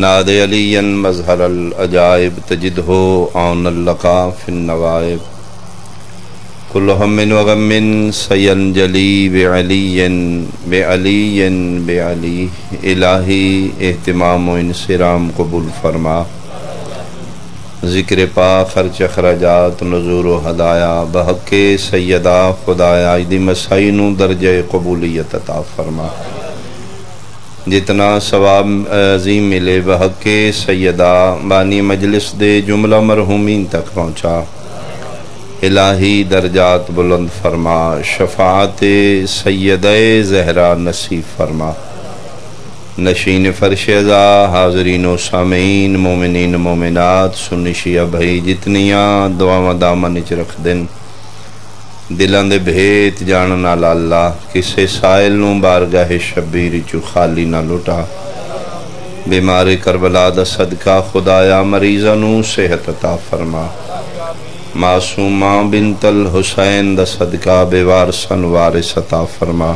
नाद अलियन मजहर अजायब तजिद हो आन लका फिन नवायब कुल्हमिन वगमिन सयन जली बेअलियन बेअलियन बेअली इलाही एहतमाम व इंसराम कबूल फरमा। ज़िक्र पा खर्च अखराजात नजूर व हदाया बहक़े सैदा खुदाया इदी मसाइन दर्जे कबूलियत अता फरमा। जितना सवाब अज़ीम मिले बहक़े सैदा बानी मजलिस दे जुमला मरहूमीन तक पहुँचा। इलाही दर्जात बुलंद फरमा, शफाअत सैयदा ज़हरा नसीब फरमा। नशीन फ़र्श अज़ा हाज़रीन व सामीन मोमिनीन मोमिनात सुन्नी शिया भाई जितनियाँ दुआवां दामन च रख दिन। दिलों के भेत जानन आला अल्लाह किसी साइल नूं बारगाहे शबीर चू खाली ना लुटा। बीमारे करबला दा सदका खुदाया मरीज़ां नूं सेहत अता फरमा। मासूमा बिंतल हुसैन दा सदका बेवारसन वारिस अता फरमा।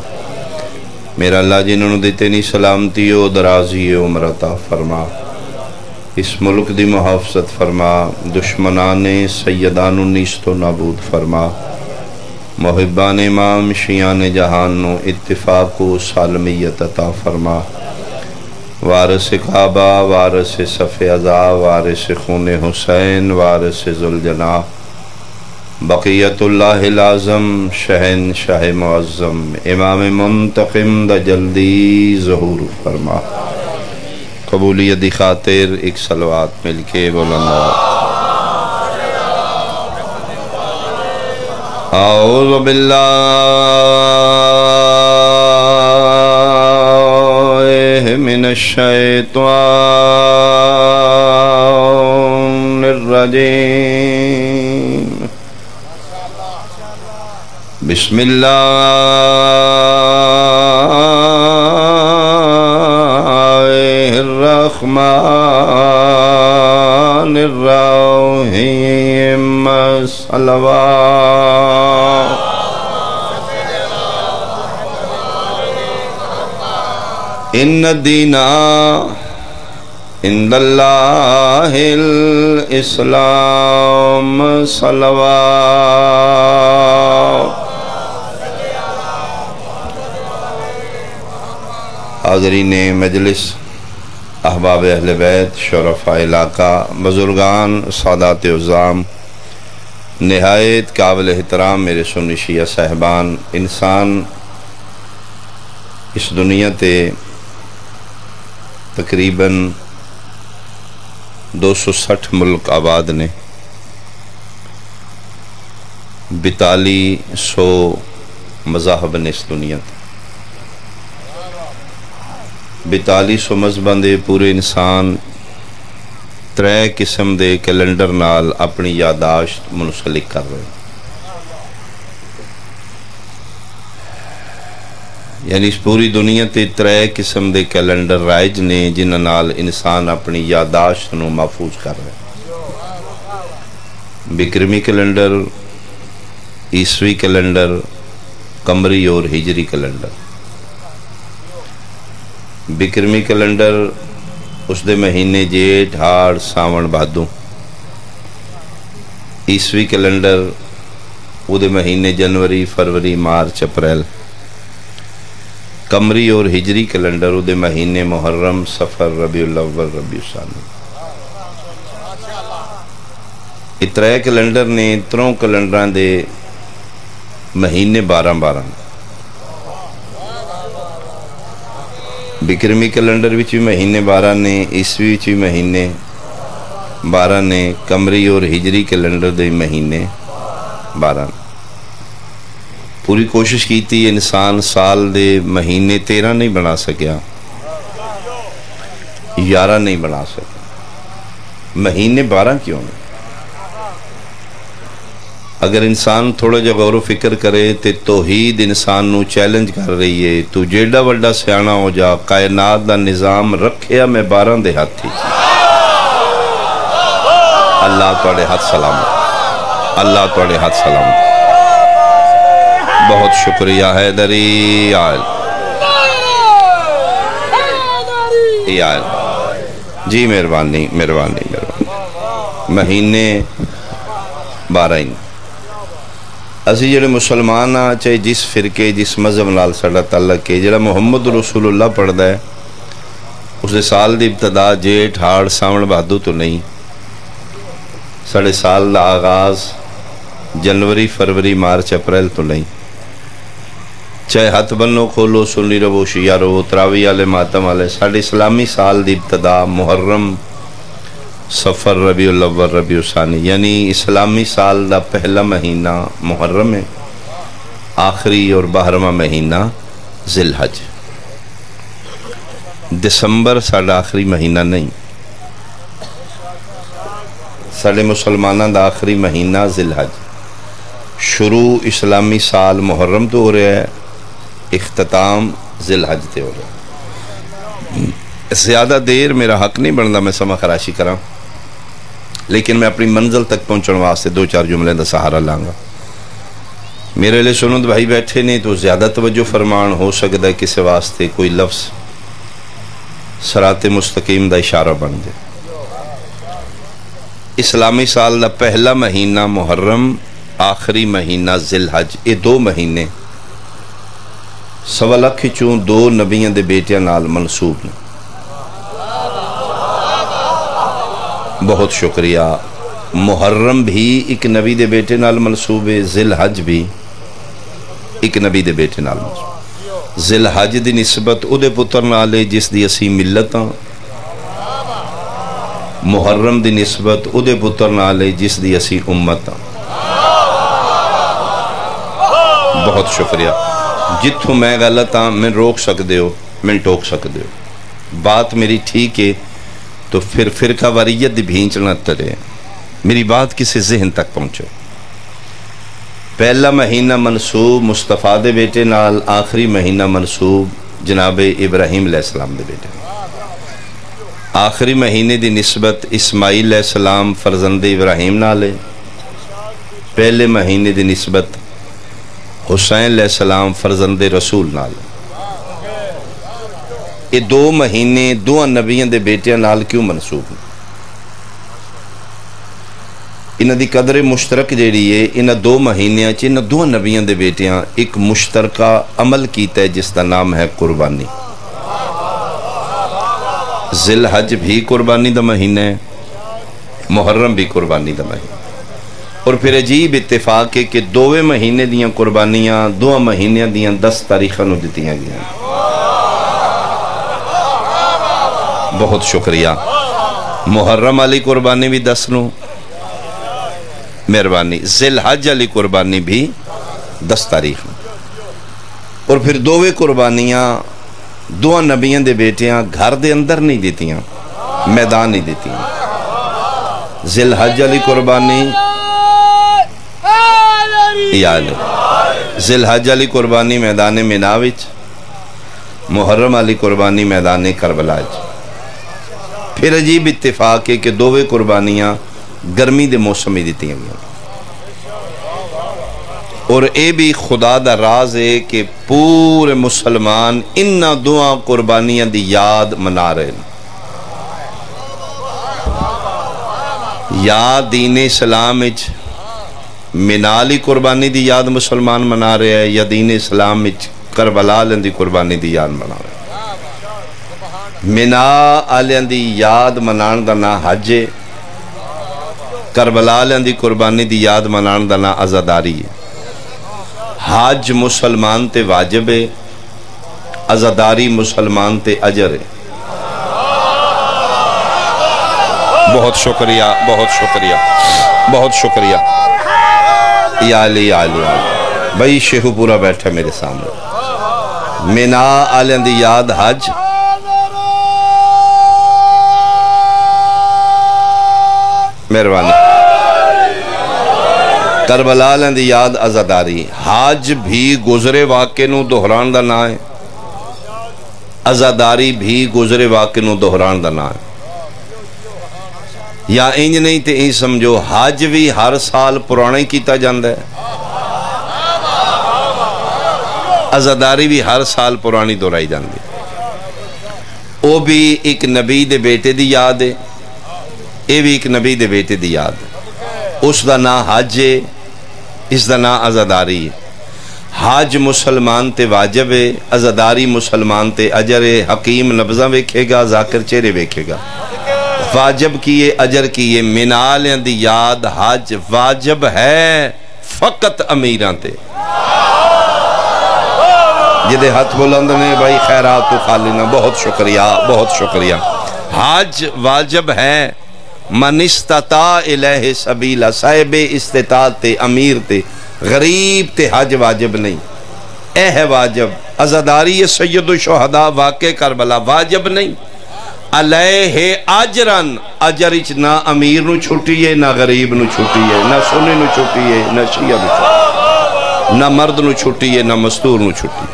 मेरा अल्लाह जिन्हां नूं दित्ते नी सलामती ओ दराजी उम्र अता फरमा। इस मुल्क दी मुहाफ़ज़त फरमा, दुश्मनाने सैयदां नूं नीस्तो नाबूद फरमा। मोहिबा ने इमाम शिया ने जहान नो इत्तिफाक व सालमियत अता फरमा। वारिस काबा वारिस सफ़े अज़ा वारिस खून हुसैन वारिस ज़ुलजनाह बक़ियतुल्लाहिल आज़म शहंशाह मुअज़्ज़म इमाम मुंतक़िम दा जल्दी ज़हूर फरमा। कबूलियत दी खातिर एक सलवात मिल के बोलना। أعوذ بالله من الشيطان الرجيم بسم الله الرحمن الرحيم صلوات इन्न दीना इंदल्लाहिल इस्लाम सल्लल्लाहु। हाज़रीने मजलिस, अहबाब अहल बैत, शरफ़ा इलाका, बुज़ुर्गान सादात उज़ाम, नहायत काबिल एहतराम मेरे सुन्नी शिया साहिबान। इंसान इस दुनिया ते तकरीबन 260 मुल्क आबाद ने, 4200 मज़ाहब ने इस दुनिया ते। 4200 मज़हबां दे पूरे इंसान 3 किस्म दे कैलेंडर नाल अपनी यादाश्त मुनसलिक कर रहे हैं। यानी इस पूरी दुनिया ते 3 किस्म दे कैलेंडर राइज ने जिन्हां नाल इंसान अपनी यादाश्त नूं महफूज कर रहे हैं। विक्रमी कैलेंडर, ईसवी कैलेंडर, कमरी और हिजरी कैलेंडर। विक्रमी कैलेंडर उसके महीने जेठ हाड़ सावण भादों। ईसवी कैलेंडर उदे महीने जनवरी फरवरी मार्च अप्रैल। कमरी और हिजरी कैलेंडर उदे महीने मुहर्रम सफ़र रबीउल अव्वल रबीउस्सानी। ये 3 कैलेंडर ने 3 कैलेंडर दे महीने 12-12। विक्रमी कैलेंडर भी महीने 12 ने, ईस्वी भी महीने 12 ने, कमरी और हिजरी कैलेंडर दे महीने 12 ने। पूरी कोशिश की थी, इंसान साल दे महीने 13 नहीं बना सकिया, 11 नहीं बना सकिया, महीने 12 क्यों नहीं? अगर इंसान थोड़ा जहा गौर फिक्र करे तो तौहीद इंसान नू चैलेंज कर रही है। तू जेड़ा वड्डा सियाना हो जा, कायनात दा निज़ाम रखिया मैं 12 दे हाथ ही। अल्लाह तुहाडे हाथ सलाम, अल्लाह तुहाडे हाथ सलाम। बहुत शुक्रिया हैदरी यार। जी मेहरबानी मेहरबानी मेहरबानी। महीने 12 असी जो मुसलमान हाँ चाहे जिस फिरके जिस मजहब नाल साडा ताल्लक है, जो मुहम्मद रसूलुल्लाह पढ़ता है उसके साल की इब्तदा जेठ हाड़ सावण भादू तो नहीं, साढ़े साल का आगाज़ जनवरी फरवरी मार्च अप्रैल तो नहीं। चाहे हथ बनो खोलो सुनी रवो शिया रवो तरावी आले मातम आले, साढ़े इस्लामी साल की इब्तदा मुहर्रम सफ़र रबीउल अव्वल रबीउ सानी, यानी इस्लामी साल का पहला महीना मुहर्रम है, आखिरी और 12वां महीना ज़िलहज। दिसंबर साढ़ा आखिरी महीना नहीं, साढ़े मुसलमानों का आखिरी महीना ज़िलहज। शुरू इस्लामी साल मुहर्रम तो हो रहा है, इख्तिताम ज़िलहज तो हो रहा है। ज़्यादा देर मेरा हक नहीं बनता मैं समा खराशी करा, लेकिन मैं अपनी मंजिल तक पहुँचने वास्ते 2-4 जुमले का सहारा लाँगा। मेरे लिए सुनंद भाई बैठे ने तो ज़्यादा तवज्जो फरमान, हो सकता है किसी वास्ते कोई लफ्ज़ सराते मुस्तकीम का इशारा बन जाए। इस्लामी साल का पहला महीना मुहर्रम, आखिरी महीना ज़िलहज, ये 2 महीने 1.25 लाख चों 2 नबियों के बेटिया नाल मनसूब ने। बहुत शुक्रिया। मुहर्रम भी एक नबी के बेटे नाल मनसूब है, ज़िलहज भी एक नबी के बेटे नाल मनसूब। ज़िलहज की निस्बत उहदे पुत्र नाल है जिसकी असी मिल्लत हाँ, मुहर्रम की निस्बत उहदे पुत्र नाल है जिसकी असी उम्मत हाँ। बहुत शुक्रिया। जिथों मैं गलत हाँ मैं रोक सकते हो, मैं टोक सकते हो। बात मेरी ठीक है तो फिर फिरका वारियत दी भींच ना तरे, मेरी बात किसी जहन तक पहुँचो। पहला महीना मनसूब मुस्तफ़ा दे बेटे नाल, आखिरी महीना मनसूब जनाब इब्राहिम अलैहिस्सलाम दे बेटे। आखिरी महीने दी निस्बत इस्माईल अलैहिस्सलाम फरजंदे इब्राहिम नाल है, पहले महीने दी निस्बत हुसैन अलैहिस्सलाम फरजंदे रसूल नाल। ये 2 महीने 2 नबियों के बेटिया नाल क्यों मनसूब? इन्हां दी कदर मुश्तरक जिहड़ी है, इन्हां 2 महीनों च इन्हां 2 नबियों के बेटिया एक मुश्तरका अमल कीता है जिसका नाम है कुर्बानी। ज़िलहज भी कुर्बानी का महीना है, मुहर्रम भी कुर्बानी का महीना। और फिर अजीब इत्तेफाक है कि 2 महीने दियां कुर्बानियां 2 महीनों दियां 10 तारीखां नूं दित्तियां गईयां। बहुत शुक्रिया। मुहर्रम वाली कुर्बानी भी 10 नूं, मेहरबानी ज़िलहज वाली कुर्बानी भी 10 तारीख नूं। और फिर 2 कुर्बानियां 2 नबियों के बेटियां घर के अंदर नहीं दित्तियां, मैदान नहीं दित्तियां। ज़िलहज वाली कुर्बानी याद, ज़िलहज वाली कुर्बानी मैदान मिना विच, मुहर्रम वाली कुर्बानी मैदान करबला। फिर अजीब इत्तेफाक है कि 2 कुर्बानियां गर्मी के मौसम में दी गई। और ये भी खुदा का राज है कि पूरे मुसलमान इन्ह 2 कुर्बानियां की याद मना रहे हैं। याद दीन इस्लाम मिनाली कुर्बानी की याद मुसलमान मना रहा है, या दीन इस्लाम करबला की कुर्बानी की याद मना रहा है। मिना आलियां दी याद मनाण दा ना हज है, करबला आलियां दी कुर्बानी दी याद मनाण दा ना आज़ादारी है। हज मुसलमान ते वाजिब है, आज़ादारी मुसलमान ते अजर है। बहुत शुक्रिया बहुत शुक्रिया बहुत शुक्रिया। याली याली भाई शेखुपुरा बैठा मेरे सामने। मिना आलियां दी याद हज, मेहरबानी करबला दी याद आज़ादारी। हज भी गुजरे वाक़े नूं दोहराण दा ना है, आज़ादारी भी गुजरे वाक़े नूं दोहराण दा ना है। या इंज नहीं तो इंज समझो हज भी हर साल पुराना ही कीता जांदा है, आज़ादारी भी हर साल पुरानी दोहराई जाती है। वह भी एक नबी के बेटे की याद है, यह भी एक नबी के बेटे की याद है। उसका नाँ हज है, इसका नाँ आज़ादारी है। हज मुसलमान ते वाजिब है, आज़ादारी मुसलमान ते अजर है। हकीम नब्जा वेखेगा, जाकिर चेहरे वेखेगा। वाजिब की है, अजर की है। मिनालियां दी याद हज वाजिब है फकत अमीरां ते। जिहदे हथ बुलंद ने भाई खैरात तो खाली ना। बहुत शुक्रिया, बहुत शुक्रिया। हज वाजिब है। मन इस्तता इलैहि सबीला, साहिब इस्तिताअत ते अमीर ते गरीब ते हज वाजिब नहीं। ए है वाजिब आज़ादारी है। सैयदुल शुहदा वाक़े करबला वाजिब नहीं। अलैहि अजरन, अजर इच ना अमीर नू छुट्टी है, ना गरीब नू छुट्टी है, ना सुन्नी नू छुट्टी है, ना शिया नू छुट्टी, ना मर्द नू छुट्टी है, ना मस्तूर नू छुट्टी।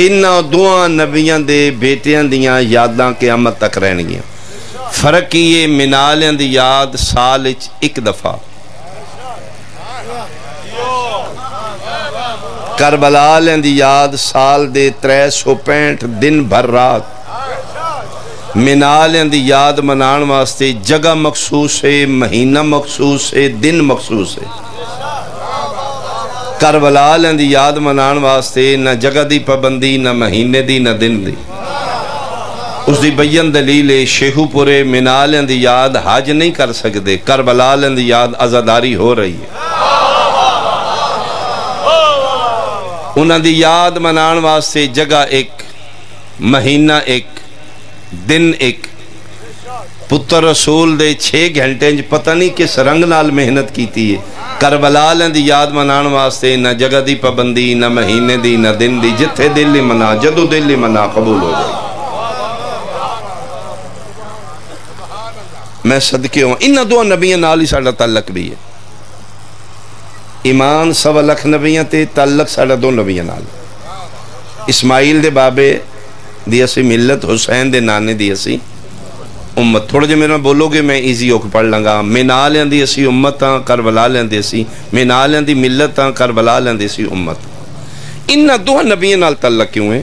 इन्हां दोवां नबियां दे बेटियां दियां यादां क़यामत तक रहणगियां। फर्क की है, मिनालियां दी याद साल इच एक दफा, करबलालियां दी याद साल दे 365 दिन भर रात। मिनालियां दी याद मनान वास्ते जगह मखसूस है, महीना मखसूस है, दिन मखसूस है। करबलालियां दी याद मनान वास्ते ना जगह दी पाबंदी, ना महीने दी, ना दिन दी। उसकी बयन दलील है, शेखूपुरे मिनालियां दी याद हज नहीं कर सकते, करबलालियां दी याद आज़ादारी हो रही है। उन्हां दी याद मनान वास्ते जगह एक, महीना एक, दिन एक। पुत्र रसूल दे 6 घंटे पता नहीं किस रंग नाल मेहनत की है। करबलालियां दी याद मनान वास्ते ना जगह की पाबंदी, ना महीने की, ना दिन की। जिथे दिल मना, जदों दिल मना, कबूल हो जाए। मैं सदके हुआ इन्ह दो नबियों नाल ही साड़ा ताल्लक भी है। ईमान 1.25 लाख नबियों ते ताल्लक साड़ा दो नबियों नाल। इस्माइल दे बाबे दी असी मिलत, हुसैन दे नाने दी असी उम्मत। थोड़ा जिहा मेरा बोलोगे मैं ईजी होकर पढ़ लाँगा। मिनालियां दी असी उम्मत हाँ, करबलालियां दी असी। मिनालियां दी मिलत हाँ, करबलालियां दी असी उम्मत। इन्ह दो नबियों नाल ताल्लक क्यों है,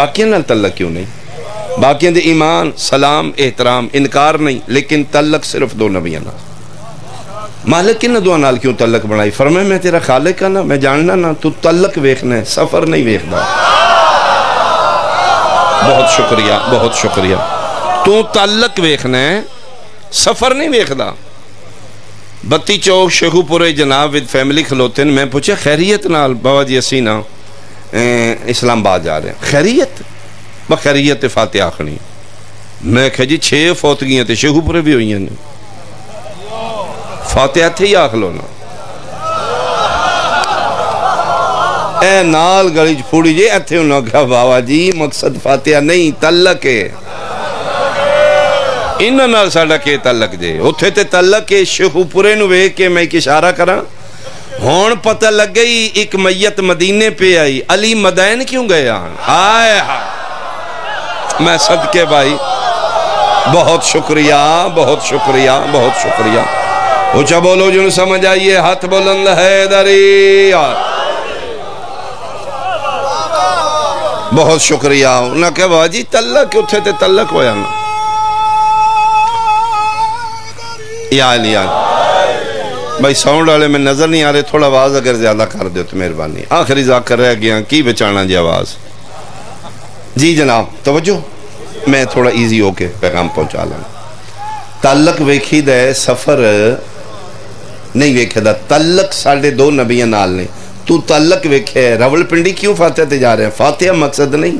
बाकियों नाल ताल्लक क्यों नहीं? बाकियों के ईमान, सलाम, एहतराम, इनकार नहीं, लेकिन तलक सिर्फ दो नबियों नाल। मालिक किन्हां दुआं नाल क्यों तलक बनाई? फरमाया मैं तेरा खालिक ना, मैं जानना ना, तू तलक वेखना है, सफ़र नहीं वेखना। बहुत शुक्रिया, बहुत शुक्रिया। तू तलक वेखना है, सफ़र नहीं वेखना। 32 चौक शेखूपुरे जनाब विद फैमिली खलोते ने। मैं पूछा खैरियत नाल? बाबा जी असी ना इस्लामाबाद जा रहे हैं। खैरियत? बखैरियत फाते आखनी। मैं कहा जी 6 फौतगियाँ तो शेखूपुरे भी हुई ने, फातिहा थे ही आख लो ना। ए नाल गली च फूड़ी जे इत्थे। उन्होंने कहा बाबा जी मकसद फातिहा नहीं, तलक है। इन्हां नाल साडा के तलक जे? उत्थे ते तलक है। शेखूपुरे नूं वेख के मैं इशारा करां, हुण पता लग गई एक मैयत मदीने पे आई। अली मदैन क्यों गया? हाय हाय, मैं सदके भाई, बहुत शुक्रिया, बहुत शुक्रिया, बहुत शुक्रिया। ऊंचा बोलो जो समझ आइए, हाथ बुलंद है दरिया। बहुत शुक्रिया। उन्हें कहा बाबा जी तलक उठे ते तलक होया ना। यार यार भाई साउंड वाले में नजर नहीं आ रहे, थोड़ा आवाज अगर ज्यादा कर दो तो मेहरबानी। आखिरी जाकर रह गया की बचाना जी आवाज। जी जनाब तवज्जो, मैं थोड़ा इजी होके पैगाम पहुँचा ला। तलक वेखी द सफ़र नहीं वेखदा। तलक साढ़े दो नबियों नाल ने, तू तलक वेखे। रावलपिंडी क्यों फातिहा ते जा रहे हैं? फातिहा मकसद नहीं,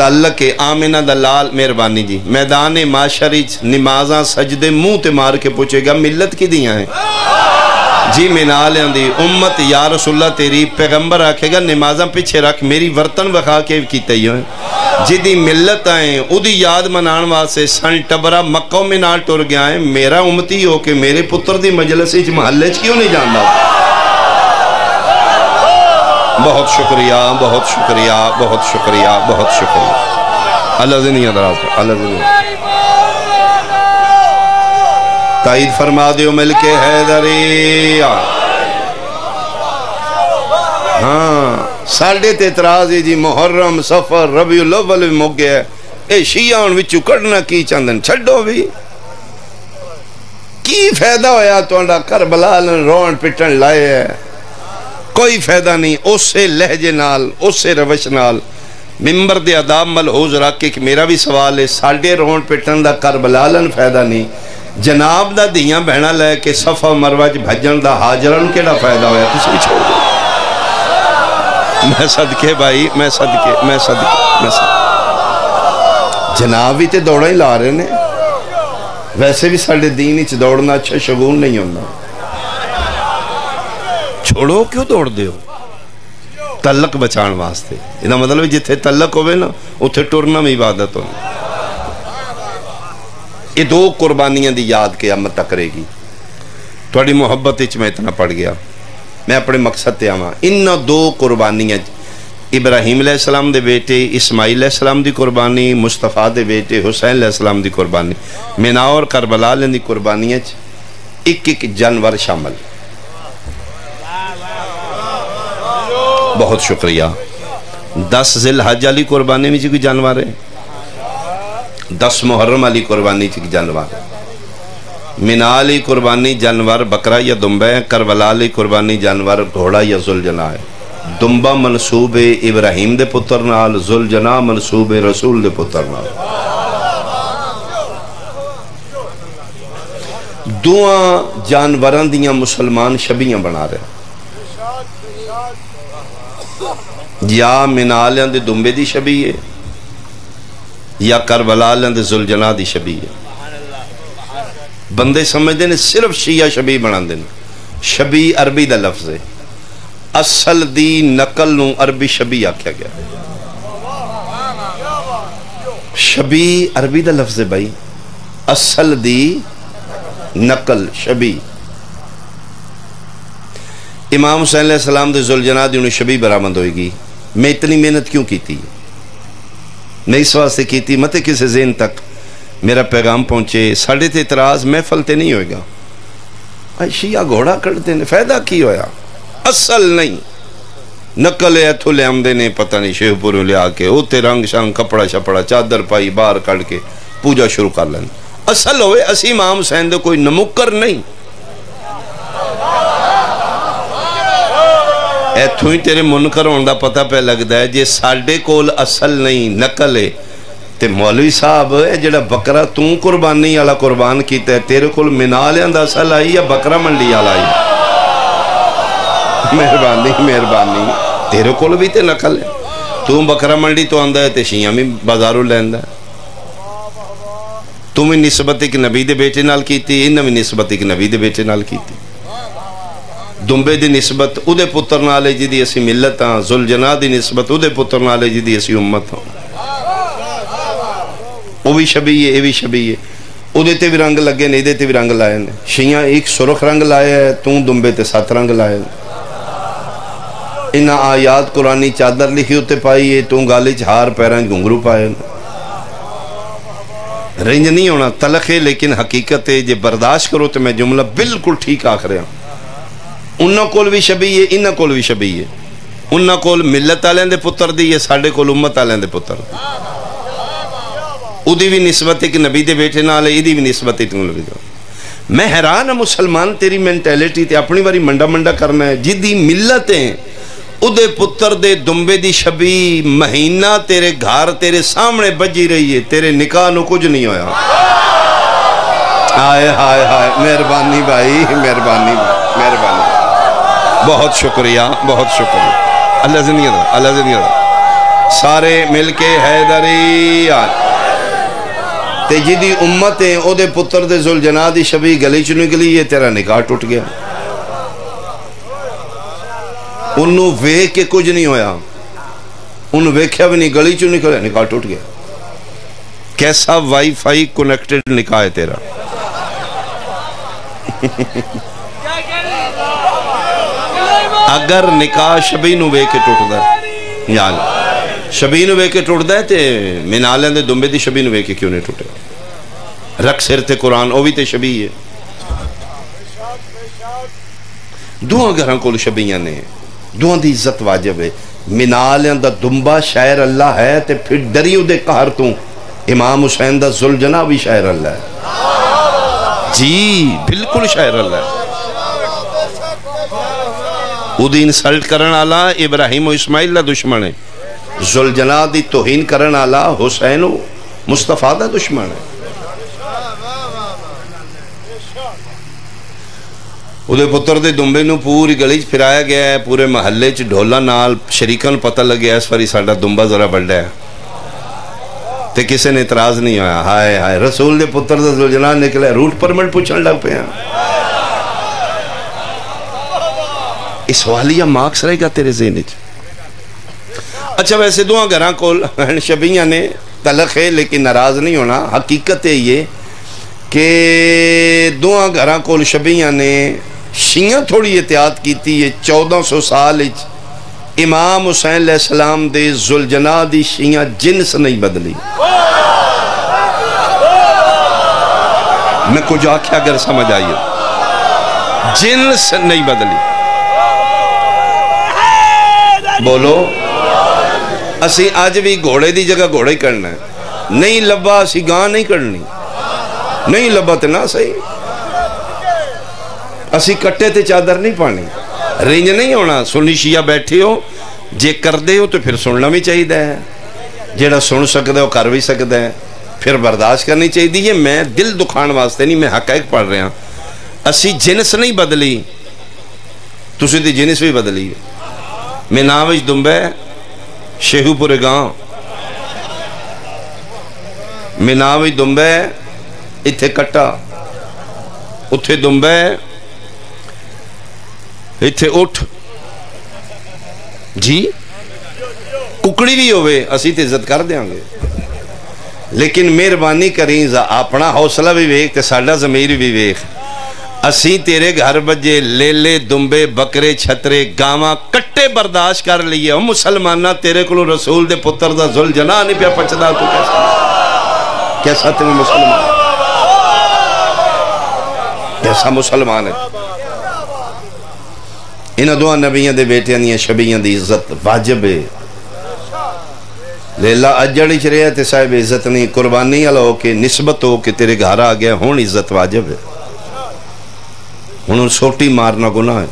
तलक है। आमिना दा लाल मेहरबानी जी। मैदान माशरी नमाजा सजदे मुँह ते मार के पूछेगा मिलत कि दियाँ हैं जी? मिनालियां दी उम्मत। या रसूल्ला तेरी। पैगंबर आखेगा नमाजा पिछे रख, मेरी वर्तन विखा के किता ही है। जिदी मिलत आए उदी याद मनान वास्ते सन टबरा मक्का मीना टुर गया है। मेरा उम्मती हो के मेरे पुत्र दी मजलिस इच महल्ले क्यों नहीं जांदा? बहुत शुक्रिया, बहुत शुक्रिया, बहुत शुक्रिया, बहुत शुक्रिया। अल्लाह जिंदगी दराज कर, अल्लाह जिंदगी ताईद फरमा दियो मिल के हैदरिया। हाँ साढ़े तो इतराज है जी, मुहर्रम सफर रबीउल अव्वल भी मुक गया, ये शिया हुण विचों कढ़ना की चाहते, छड्डो भी की फायदा होया तुहाडा, करबला रोण पिटन लाए है कोई फायदा नहीं। उस लहजे नाल उस रवश नाल मिम्बर दे आदाब मलहूज रख के, मेरा भी सवाल है साढ़े रोण पिटन का करबलालन फायदा नहीं, जनाब दा धियां बहना लैके सफा मरवा च भजन का हाजरन केड़ा फायदा होया, तुसीं छोड़ दो। मैं सदके भाई, मैं सदके जनाब भी तो दौड़ा ही ला रहे ने, वैसे भी साढ़े दीन च दौड़ना अच्छा शगून नहीं होना, छोड़ो क्यों दौड़ते हो, तलक बचाने वास्ते। इसका मतलब जिथे तलक होवे ना उथे टुरना भी इबादत हो। ये दो कुर्बानियां दी याद क़यामत तक रहेगी। थोड़ी मुहब्बत में इतना पड़ गया, मैं अपने मकसद ते आवां। इन दो कुर्बानियां, इब्राहिम अलैहिस्सलाम दे बेटे इस्माइल अलैहिस्सलाम दी कुर्बानी, मुस्तफ़ा दे बेटे हुसैन अलैहिस्सलाम दी कुर्बानी, मिना और करबला दी कुर्बानियां च एक एक जानवर शामिल। बहुत शुक्रिया। 10 ज़िलहज वाली कुर्बानी में कोई जानवर है, 10 मुहर्रम वाली कुर्बानी जानवर, मिना वाली कुर्बानी जानवर बकरा या दुम्बा है, करबला वाली कुर्बानी जानवर घोड़ा या ज़ुलजना है। दुम्बा मनसूब है इब्राहिम के पुत्र नाल, ज़ुलजना मनसूब है रसूल के पुत्र नाल। दुआ जानवरों दियां मुसलमान छबियां बना रहे, या मिनालियां दे दुम्बे दी छबी है या करबलालियां दे ज़ुलजना दी छबी है। बंदे समझते हैं सिर्फ शिया छबी बनाते हैं। छबी अरबी का लफ्ज़ है, असल दी नकल नूं अरबी छबी आख्या गया। छबी अरबी का लफ्ज़ है भाई, असल दी नकल छबी। इमाम हुसैन अलैहिस्सलाम दे ज़ुलजना दी उन्हें छबी बरामद होगी। मैं इतनी मेहनत क्यों की थी? मैं इस वास्ते की थी मत किसी जेन तक मेरा पैगाम पहुँचे। साढ़े ते इतराज़ महफल ते नहीं होएगा, शिया घोड़ा कढ़ते ने, फायदा की होया? असल नहीं, नकल इथों लियादे ने, पता नहीं शेखपुरों लिया के उत्ते रंग शंग कपड़ा शपड़ा चादर पाई बाहर कढ़ के पूजा शुरू कर लैन। असल होए, असी इमाम हुसैन दे कोई नमुक्कर नहीं। इतों ही तेरे मुनकर होने का पता पे लगता है, जे साढ़े कोल असल नहीं नकल है तो मौलवी साहब है जो बकरा तू कुर्बानी वाला कुर्बान किया, तेरे को मिनालियां दा असल आई या बकरा मंडी वाला आई? मेहरबानी मेहरबानी, तेरे को भी तो नकल है, तू बकरा मंडी तो आंदा है तो शिया भी बाजारों लैंदा। तू भी निस्बत एक नबी के बेटे नाल की, इन्हें भी निस्बत एक नबी के बेटे नाल की। दुम्बे की निस्बत उहदे पुत्र नाल है जिहदी असी मिलत हाँ, ज़ुलजना की निस्बत उहदे पुत्र नाल है जिहदी असी उम्मत हाँ। वह भी छबी है, यह भी छबी है, उहदे भी रंग लगे ने, इहदे भी रंग लाए ने। शिया एक सुरख रंग लाया है, तू दुम्बे ते 7 रंग लाए। इन्हां आयात कुरानी चादर लिखी उत्ते पाई है, तू गाली च हार पैरां घुंगरू पाए। रिंज नहीं होना, तलख है लेकिन हकीकत है। जे बर्दाश्त करो तो मैं जुमला बिल्कुल ठीक आख रहा। उन्हों कोल भी छबी है, इन्हों कोल भी छबी है। उन्हों कोल मिलत वाले दे पुत्र दी है, साढ़े कोल उम्मत वाले दे पुत्र। उदी भी निस्बत एक नबी दे बेटे नाल है, इदी भी निस्बत एक नबी दे। मैं हैरान हाँ मुसलमान, तेरी मैंटेलिटी ते अपनी बारी मंडा मंडा करना है। जिदी मिलत है उदे पुत्र दे दुम्बे दी छबी महीना तेरे घर तेरे सामने बजी रही है, तेरे निकाह नूं कुछ नहीं होया। हाय हाय हाय, मेहरबानी भाई मेहरबानी मेहरबानी, बहुत शुक्रिया बहुत शुक्रिया। अल्लाह जिंदगी दे, अल्लाह जिंदगी दे। सारे मिल के हैदरी ते जिदी उम्मत है ओदे पुत्र दे ज़ुलजना दी छबी गली च निकली है, तेरा निकाह टूट गया। उन्नू वेख के कुछ नहीं होया, उन्नू वेख्या भी नहीं, गली चू निकलिया निकाह टूट गया। कैसा वाईफाई कनेक्टेड निकाह है तेरा? अगर निकाह छबी नूं वेख के टुटदा है, यार छबी नूं वेख के टुटदा है, तो मिनालियां दे दुम्बे दी छबी नूं वेख के क्यों नहीं टुटे? रख सिर ते कुरान, वह भी तो छबी है। दुआ घरां कोल छबियां ने, दुआ दी इज्जत वाजिब है। मिनालियां दा दुम्बा शायर अल्लाह है ते फिर डरी उदे कहर तू। इमाम हुसैन दा ज़ुलजना भी शायर अल्लाह है जी, बिल्कुल शायर अल्लाह है। उदी इंसल्ट करन आला इब्राहिम और इस्माइल दा दुश्मन है, ज़ुलजना दी तोहीन करन आला हुसैन मुस्तफा दा दुश्मन है। उदे पुत्र दे दुम्बे नूं पूरी गली च फिराया गया है, पूरे महल्ले च ढोला नाल शरीकां नूं पता लग्या इस वारी साडा दुम्बा जरा बड़ा है ते किसी ने इतराज नहीं होया। हाय हाय रसूल दे पुत्र दा ज़ुलजना निकलिया, रूट परमिट पूछण लग पिया। इस सवालिया मार्क्स रहेगा तेरे ज़हन च। अच्छा वैसे दुआ घरां कोल शबीयां ने तलख है, लेकिन नाराज नहीं होना। हकीकत यही है कि दुआ घरां कोल शबीयां ने शिया थोड़ी एहतियात की है। 1400 साल इमाम हुसैन अलैहिस्सलाम दे ज़ुलजना दी शिया जिनस नहीं बदली। मैं कुछ आख्या अगर समझ आइए, जिनस नहीं बदली। बोलो असी अज भी घोड़े की जगह घोड़ा ही करना है, नहीं लब्बा असी गां नहीं करनी, नहीं लब्बा तो ना सही, असी कट्टे ते चादर नहीं पानी, रिंज नहीं होना। सुनी शिया बैठे हो जे करते हो तो फिर सुनना भी चाहिए है, जेड़ा सुन सकता है कर भी सकता है, फिर बर्दाश्त करनी चाहिए है। मैं दिल दुखाने वास्ते नहीं, मैं हकायक पढ़ रहा। असी जिनस नहीं बदली, तुसी दी जिनस भी बदली है। मैं नाम विच दुम्बा है, शेहूपुरे गांव। मैं नाम विच दुम्बा है, इत्थे कट्टा, उत्थे दुम्बा है, इत्थे उठ जी। कुकड़ी भी होवे असी ते इज्जत कर देंगे, लेकिन मेहरबानी करी अपना हौसला भी वेख ते साडा ज़मीर भी वेख। असी तेरे घर बजे लेले दुम्बे बकरे छतरे गावां कट्टे बर्दाश्त कर लिए। हम मुसलमाना तेरे को रसूल दे पुत्र दा ज़ुलजना नहीं पिया पचदा। तू कैसा तेरे मुसलमान, कैसा मुसलमान है। इन दो नबिया के बेटिया दिया शबिया की इज्जत वाजिब है। लेला अजड़ी च रहा तो साहब इज्जत नहीं, कुर्बानी वाला हो के निस्बत हो के तेरे घर आ गया, हुण इज्जत वाजिब है। हुण सोटी मारना गुनाह है,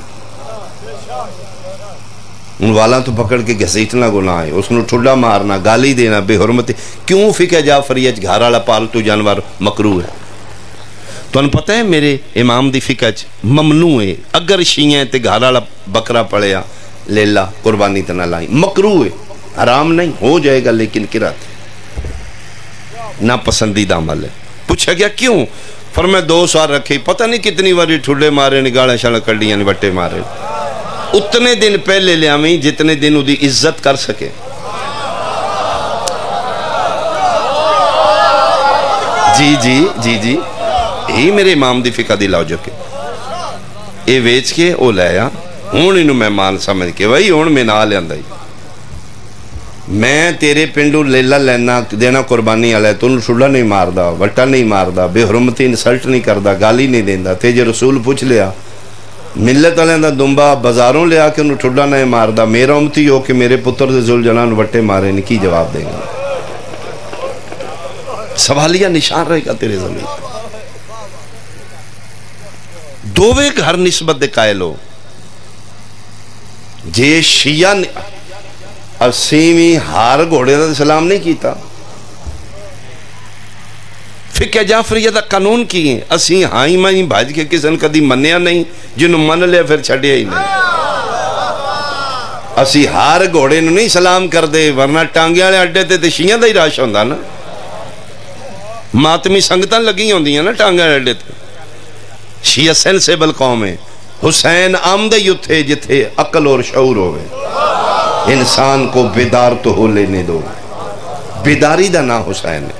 हुण वाला तो पकड़ के घसीटना गुनाह है, उसनूं ठुड्डा मारना, गाली देना बेहुरमती। क्यों फिके जाफरी च घर वाला पालतू जानवर मकरूह है। तुहानू पता है मेरे इमाम दी फिका च ममनू है, अगर शिया ते घर वाला बकरा पलिया लेला कुर्बानी तो ना लाई। मकरू है, आराम नहीं हो जाएगा, लेकिन किरात ना पसंदीदा अमल है। पूछा गया क्यों, पर मैं 2 साल रखे, पता नहीं कितनी बारी ठुडे मारे ने, गाला शाला कड़िया ने, बट्टे मारे। उतने दिन पहले लियावी जितने दिन उसकी इज्जत कर सके। जी जी जी जी, यही मेरे इमाम दी फिका दी लौजक है। ये वेच के वह लाया, हूँ इनू मेहमान समझ के भाई हूँ मैं ना लिया। मैं तेरे पिंडू लेला लेना देना कुर्बानी वाला, तुन छुड़ा नहीं मारदा, वट्टा नहीं मारदा, बेहुरमती इंसल्ट नहीं करता, गाली नहीं देता। ते जे रसूल पूछ लिया मिलत वाले का दुम्बा बाजारों लिया कि उन्होंने ठुडा नहीं मारदा, मेरा उमती हो कि मेरे पुत्र से ज़ुलजना वट्टे मारे ने, की जवाब देगा। सवालिया निशान रहेगा तेरे ज़मीन। दोवे हर निस्बत दे कायल हो। जे शिया असीवी हार घोड़े का सलाम नहीं किया। फिके जाफरिया का कानून की है, असी हाई माई भज के किसी ने कभी मनिया नहीं, जिन्होंने मन लिया फिर छड़िया ही नहीं। असी हार घोड़े नहीं सलाम करते, वरना टांगे वाले अड्डे तो शिया का ही रश होता ना, मातमी संगत लगी होंगे ना टांगे वाले अड्डे। शिया सेंसेबल कौम है। हुसैन आमद ही उथे जिथे अकल और शऊर होवे। इंसान को बेदार तो हो लेने दो, बेदारी दा ना हुसैन है।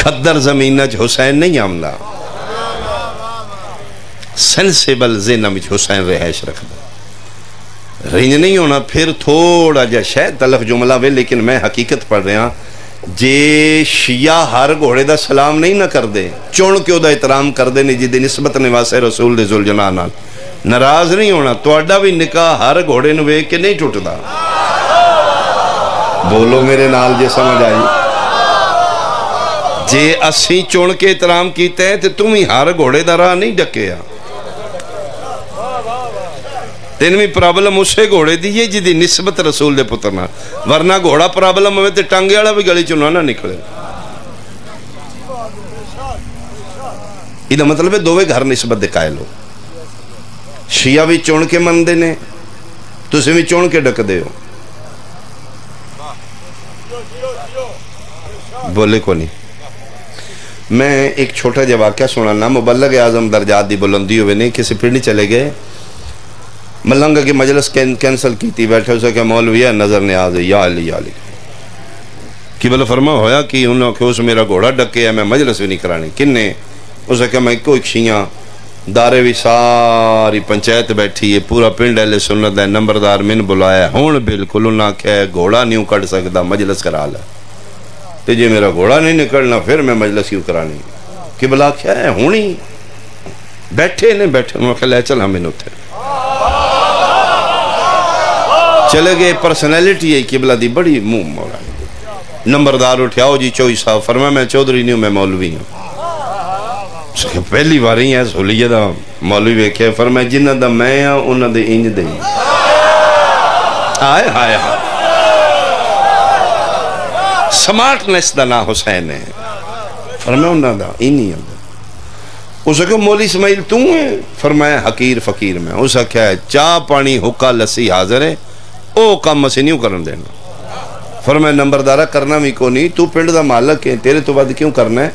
खद्दर जमीन च हुसैन नहीं आमदा, सेंसेबल जेना में हुसैन रिहाइश रखता। रिंज नहीं होना, फिर थोड़ा जा शायद तलफ जुमला वे, लेकिन मैं हकीकत पढ़ रहा। जे शिया हर घोड़े का सलाम नहीं ना करते, चुन के वह एहतराम करते हैं जिसकी निस्बत ने वास्ते रसूल दे ज़ुलजना नाल, नाराज नहीं होना। तुहाडा भी निकाह हर घोड़े नूं वेख के नहीं टुटदा। बोलो मेरे नाल जे समझ आई। जे असी चुन के इतराम कीते हैं तो तुम ही हर घोड़े का राह नहीं डकिया। तेन भी प्रॉब्लम उस घोड़े की है जिसकी निस्बत रसूल के पुत्र नाल, वरना घोड़ा प्रॉब्लम हो तो टांगे वाला भी गली चो ना निकले। इहदा मतलब है दोवें घर निस्बत दे कायल हो। शिया भी चुन के मनते हैं, तुसीं भी चुन के डकते हो। बोले को नहीं। मैं एक छोटा जहा वाक़या सुनाना। मुबल्लग आज़म दर्जात की बुलंदी होवे नहीं, किसी पिंड चले गए, मलंगा की मजलिस कैंसल की। बैठे उसे क्या मौलवी है नज़र न्याज या अली या अली कि बोलो फरमा होया कि उन्होंने आखिया उस मेरा घोड़ा डके है, मैं मजलिस भी नहीं करानी। किन्ने उसे क्या मैं कोई शियाँ दारे भी सारी पंचायत बैठी है, पूरा पिंड अहले सुन्नत है, नंबरदार मैन बुलाया हूँ बिल्कुल। उन्हें आख्या घोड़ा नहीं कट सकता, मजलिस करा ला। तो जे मेरा घोड़ा नहीं निकलना फिर मैं मजलिस क्यों करानी। कि बला आख्या है हूँ ही बैठे ने बैठे। उन्होंने आख्या लै चल हाँ मैंने उत्थे चले गए। परसनैलिटी है किबला दी बड़ी मुँह मोड़ा। नंबरदार उठाओ जी चौधरी साहब। फरमा मैं चौधरी नहीं हूँ, मैं मौलवी हूँ। पहली बार ही है सोलीए का मौलवी वेख्या। फरमा जिन्हों का मैं हाँ उन्होंने इंज दे। हाय हाय हाय स्मार्टनेस का ना हुसैन है। फरमा उन्होंने इन ही आंदा। उस आख्या मौली इसमाइल तू है। फरमाया हकीर फकीर मैं। उस आख्या चाह पानी हुक्का लस्सी हाजिर है, वो कम असी नहीं करन देना। फरमाया नंबरदारा करना भी को नहीं, तू पिंड का मालक है, तेरे तो वध क्यों करना है।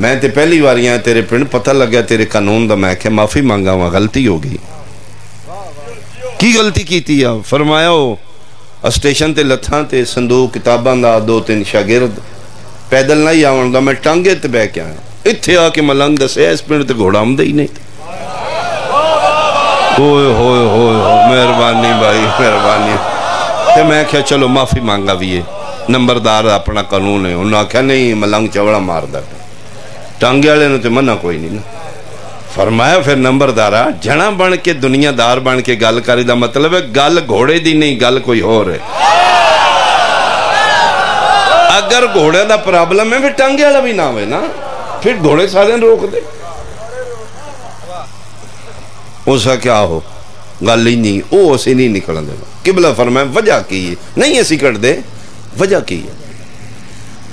मैं तो पहली बार आया तेरे पिंड, पता लग्या तेरे कानून का। मैं आख्या माफ़ी मांगा वा गलती हो गई। की गलती की आ। फरमाया वो स्टेशन से लत्थां ते संदूक किताबां दा दो तीन शागिर्द पैदल ना ही आवन दा, मैं टांगे ते बह के आया। इत्थे आके मलंग दसिया इस पिंड ते घोड़ा आंदा ही नहीं। ओए होए होए मेहरबानी भाई मेहरबानी। तो मैं आख्या चलो माफ़ी मांगा भी है, नंबरदार अपना कानून है। उन्हें आख्या नहीं मलंग चवड़ा मारदा, टांगे वाले ने तो मना कोई नहीं ना। फरमाया फिर नंबरदारा जना बन के दुनियादार बन के गल करी दा मतलब है गल घोड़े दी नहीं, गल कोई होर है। अगर घोड़े का प्रॉब्लम है फिर टांगे वाला भी ना हो ना, फिर घोड़े सारे रोक दे। उसका क्या हो गल ही नहीं, वो असी नहीं निकल देना। किबला फरमाए वजह की है नहीं असी कटते, वजह की है।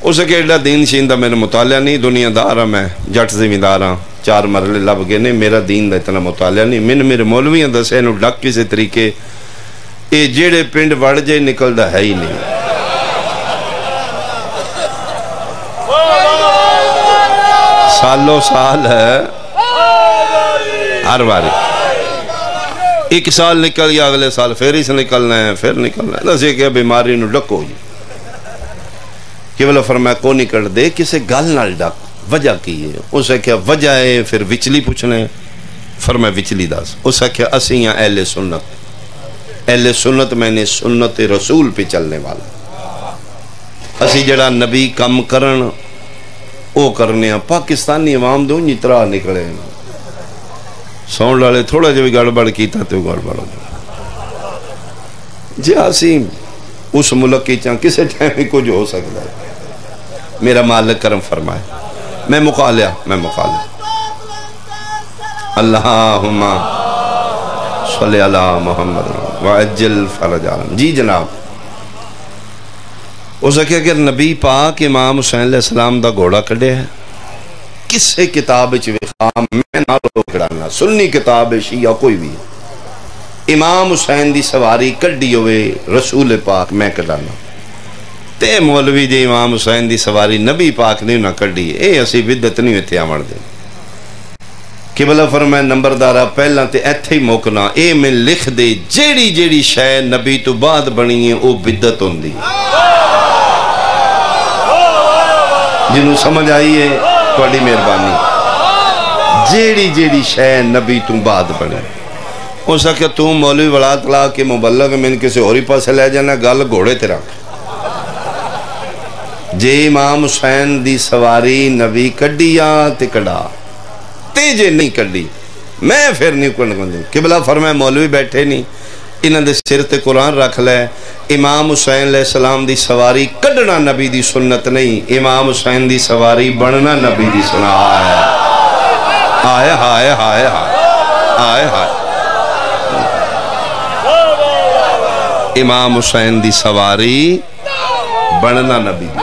उसके एडा दीन शीन का मेरा मुतालिया नहीं, दुनियादार हाँ मैं, जट जिमीदार हाँ, चार मरले लभ गए ने, मेरा दीन का इतना मुतालिया नहीं। मैंने मेरे मौलवियां दसिया इन्हूं डक किसी तरीके ये जेड़े पिंड वड़ जे निकलता है ही नहीं। सालों साल है हर बारी, एक साल निकल गया अगले साल फिर इस निकलना है फिर निकलना है। असें क्या बीमारी नूं डको जी। केवल फरमाया को नहीं कटते, किसी गल नाल डक, वजह की है। उस आख्या वजह है फिर विचली पुछने। फरमाया विचली दस। उस आख्या असी हाँ अहले सुन्नत। अहले सुन्नत मैंने सुन्नत रसूल पे चलने वाला। असी जड़ा नबी कम करन वो करने। पाकिस्तानी अवाम दो नितरा निकले सौंड वाले, थोड़ा जि भी गड़बड़ किया तो गड़बड़ हो गया। जे असी उस मुल्क किसी टाइम ही कुछ हो सकता है। मेरा मालिक करम फरमाए। मैं मुका लिया, मैं मुका लिया। अल्लाहुम्मा सल्ली अला मुहम्मद वअज्जिल फरजान। जी जनाब। उस आख्या कि नबी पाक इमाम हुसैन अलैहिस्सलाम का घोड़ा कढ़िया है, किसे किताब विखा मैं ना कढ़ाना। सुन्नी किताब शीया कोई भी इमाम हुसैन की सवारी कढ़ी होवे रसूल पाक मैं कढ़ाना। ते मौलवी जी इमाम हुसैन की सवारी नबी पाक ने ना कढ़ी, ए असी बिदत नहीं इत्थे आवन दे। किबला फरमाए नंबरदारा पहला तो इत्थे ही मुकना, ए मैं लिख दे जेड़ी जेड़ी शै नबी तो बाद बनी है वह बिदत होंदी। जिन्हों समझ आई है थोड़ी मेहरबानी। जेड़ी जेड़ी शह नबी तू बाद बने। उस आख्या तू मौलवी वला तला के मुबल्लग मैन किसी होरी पासे लै जाना, गल घोड़े ते रख। जे इमाम हुसैन दी सवारी नबी कढ़ी आ ते कढ़ा, ते जे नहीं कढ़ी मैं फिर नहीं कौन किबला फरमाए मौलवी बैठे नहीं इन्होंने सिर ते कुरान रख लै। इमाम हुसैन अलैहिस्सलाम की सवारी कढ़ना नबी की सुन्नत नहीं, इमाम हुसैन की सवारी बनना नबी की सुन्नत। हाय हाय हाय हाय हाय हाय, इमाम हुसैन की सवारी बनना नबी की।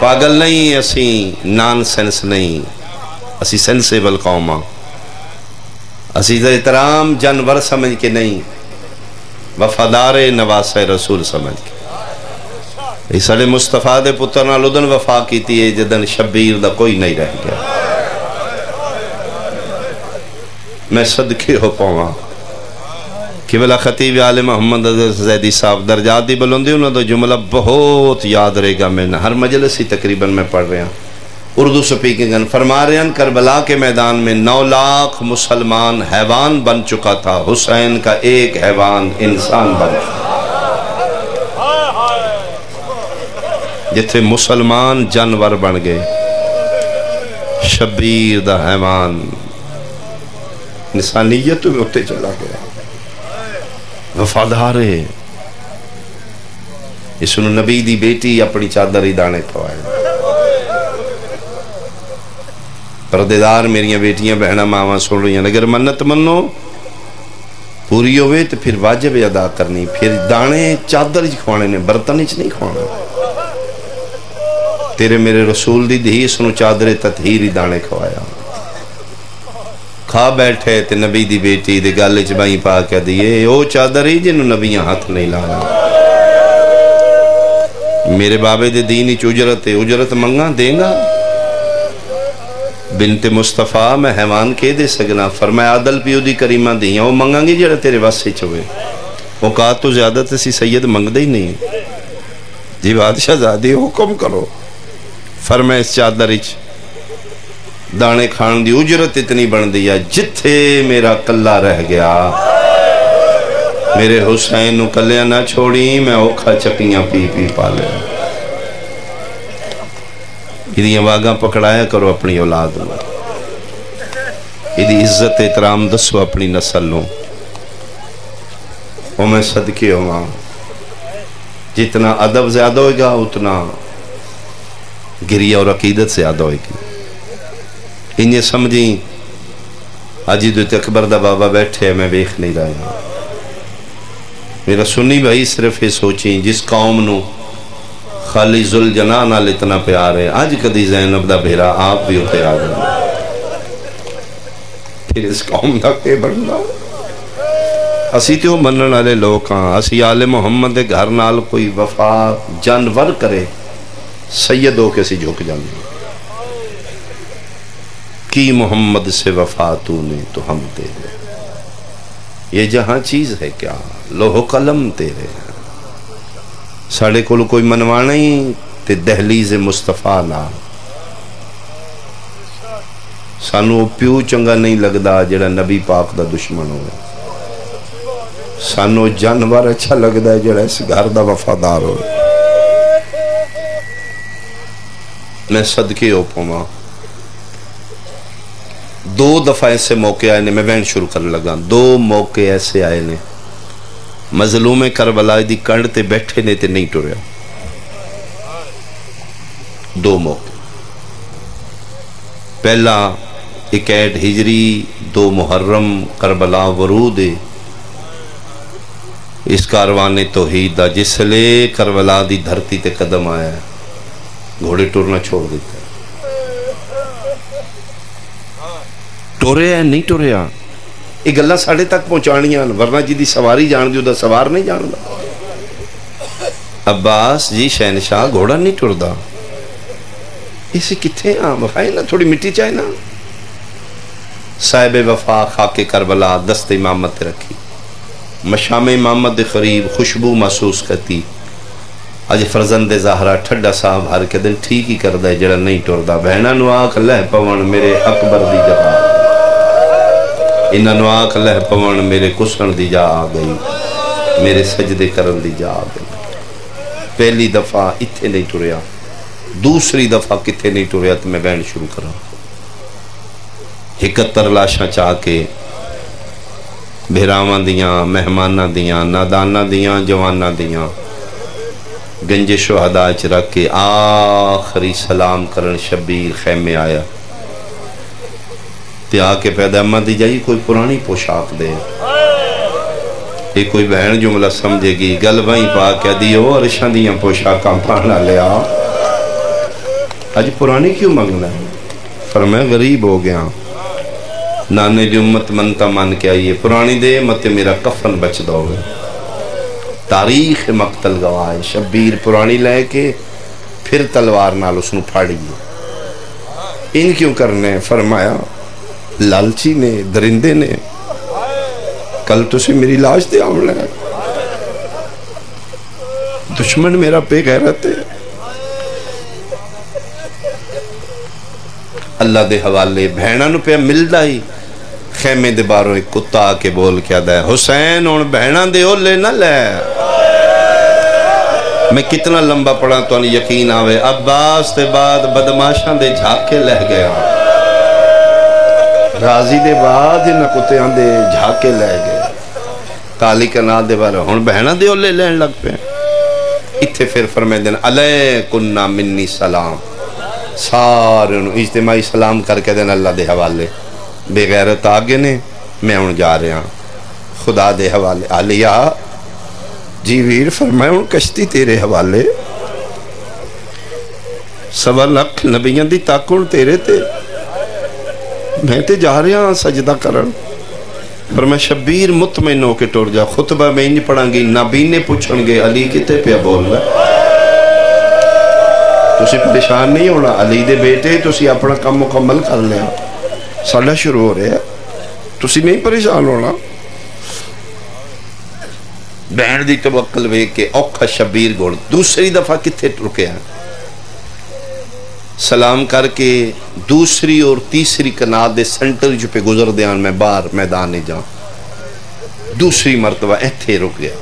पागल नहीं असी, नॉन सेंस नहीं असी, सेंसेबल कौम हाँ। असी तो एहतराम जानवर समझ के नहीं, वफादार नवासे रसूल समझ के। साढ़े मुस्तफा दे पुत्र नाल उदन वफा की है जदन शब्बीर दा कोई नहीं रह गया। मैं सदके हो पावा कि भला खतीब आले मोहम्मद जैदी साहब दर्जात की बुलंदी उन्होंने तो जुमला बहुत याद रहेगा। मैंने हर मजलिस ही तकरीबन मैं पढ़ रहा उर्दू स्पीकिंग फरमा रहे हैं। करबला के मैदान में 9 लाख मुसलमान हैवान बन चुका था, हुसैन का एक हैवान इंसान बन चुका। जिथे मुसलमान जानवर बन गए, शब्बीर दा हैवान इंसानियत में उठते चला गया। वफादार इस नबी दी बेटी अपनी चादर ही दाने पवाए। परदेदार मेरिया बेटियां बहना मावा सुन रही, अगर मन्नत मनो पूरी होवे तो फिर वाजिब अदा करनी। फिर दाने चादर च खुआने ने, बर्तन च नहीं खुआना। तेरे मेरे रसूल दी धी इसनूं चादरे ततहीर ही दाने खवाया। खा बैठे तो नबी दी बेटी दे गल च बाई पा के दिए, ओ चादर ही जिन्नूं नबियां हाथ नहीं लाना। मेरे बाबे दे दीन च उजरत है, उजरत मंगा देगा। बिनते मुस्तफा मैं हैवान के दे सकना, फरमाया आदल पियो दी करीमा दी वो मंगांगी जरा तेरे वास्ते चोवे। औकात तो ज्यादा तो सी सैयद मंगते ही नहीं जी, बादशाह ज़ादी हुक्म करो। फरमाया इस चादर इच दाने खान दी उजरत इतनी बनती है, जिथे मेरा कला रह गया मेरे हुसैन नू कल्ला ना छोड़ी, मैं औखा चपियां पी पी पा लिया। इहदियां वागां पकड़ाया करो अपनी औलाद नूं, इहदी इज्जत एहतराम दसो अपनी नस्ल नूं। ओ मैं सदके होवां, जितना अदब ज़्यादा होएगा उतना गिरिया और अकीदत ज़्यादा होएगी। इन्हें समझी अजी दो अकबर दा बाबा बैठे है, मैं वेख नहीं रहा। मेरा सुनी भाई सिर्फ ये सोची जिस कौम नूं खाली ज़ुलजनाह नाल इतना प्यार है, अज कदी ज़ैनब दा भेरा आप भी उते आ जांदा। फिर इस कौम दा के बनदा? असी तो मनण वाले लोग हाँ, असी आले मुहम्मद दे घर नाल कोई वफा जानवर करे सैयद हो के असी झुक जांदे। की मुहम्मद से वफा तूने तो हम तेरे, ये जहाँ चीज़ है क्या लोहो कलम तेरे। साढ़े कोल कोई मनवाना ही ते दहलीज मुस्तफा ना। सानू प्यू चंगा नहीं लगता जेड़ा नबी पाक दा दुश्मन हो, सानू जानवर अच्छा लगता है जेड़ा इस घर दा वफादार हो। मैं सदके हो पावां। 2 दफ़ा ऐसे मौके आए ने, मैं बहन शुरू करने लगा। 2 मौके ऐसे आए ने मजलूम करबला दी कंड ते बैठे ने ते नहीं टुरिया। 2 मौके, पहला 61 हिजरी 2 मुहर्रम करबला वरूद है इस कारवाने तौहीद दा। जिसले करबला दी धरती ते कदम आया घोड़े टुरना छोड़ दिता। टुरिया नहीं टुरिया, ये गल्लां साढ़े तक पहुँचाणियां, वरना जी दी सवारी जानदी उहदा सवार नहीं जानदा। अब्बास जी शहनशाह घोड़ा नहीं टुरदा। इसे कित्थे आ वफाए ना, थोड़ी मिट्टी चाहे ना। साहिब वफा खाके करबला दस्ते इमामत रखी, मशाम इमामत के करीब खुशबू महसूस करती। अज फरजंदे ज़हरा ठड्डा साहब हर के दिन ठीक ही करदा है जेड़ा नहीं टुरदा। बहनां नूं आख लह पवन मेरे अकबर दी जबान, इन्हों आख लह पवन मेरे कुसन की जा आ गई, मेरे सजदे करन की जा आ गई। पहली दफ़ा इत्थे नहीं टुरिया, दूसरी दफ़ा कित्थे नहीं टुरिया तो मैं बहन शुरू करा। 71 लाशा चाह के बहरावां दियाँ, मेहमाना दियाँ, नादाना दियाँ, जवाना दियाँ गंजे शुहदा च रख के आखिरी सलाम करन शबीर खैमे आया ते आके पैदामा दी जाई कोई पुरानी पोशाक दे। ये कोई बहन जुमला समझेगी गल वहीं पा के दियो अरशां दियां पोशाकां पाना लिया अज पुरानी क्यों मंगना है। पर मैं गरीब हो गया नाने दी उम्मत मनता मान के आई है पुरानी दे मत मेरा कफन बच दोगे। तारीख मकतल गवाह है शब्बीर पुरानी लैके फिर तलवार नाल उसनूं फाड़ी इन क्यों करने फरमाया लालची ने दरिंदे ने कल तुसी मेरी लाश ते आमला दुश्मन मेरा बेगैरत है अल्लाह दे हवाले भैणा नूं पिया मिलदा ही खैमे दे बाहरों एक कुत्ता आके बोल के आदा हुसैन हुण भैणा दे ओले ना लै। मैं कितना लंबा पढ़ा तो नहीं यकीन आवे अब्बास ते बाद बदमाशां दे झाके लह गया राजी दे बाद इन्हां कुत्तियां दे झाके लै गए काली कनाल दे बारे हुण बहना दे ओले लैण लग पे। इत्थे फिर फरमाइंदे ने अलैकुन्ना मिन्नी सलाम सारे नूं इज्तिमाई सलाम करके देना अल्लाह दे हवाले बेगैरत आ गए ने मैं हुण जा रहा खुदा दे हवाले। आलिया जी वीर फरमाए हुण कश्ती तेरे हवाले 1.25 लाख नबियां दी ताकून तेरे ते मैं तो जा रहा सजदा करन पर मैं शब्बीर मुतमइन होके टुर जा खुतबा में इंज पढ़ांगी नाबीने पूछणगे अली किते पे बोलदा तुसी परेशान नहीं होना अली दे बेटे तुसी अपना काम मुकम्मल कर लिया साडा शुरू हो रहा तुसी नहीं परेशान होना। बहन दी तवक्कल वेख के औखा शब्बीर गोड़ दूसरी दफा किथे रुकिया सलाम करके दूसरी और तीसरी कनाल दे सेंटर जो पे गुजर दयान मैं बाहर मैदान ही जा दूसरी मरतबा इत्थे रुक गया।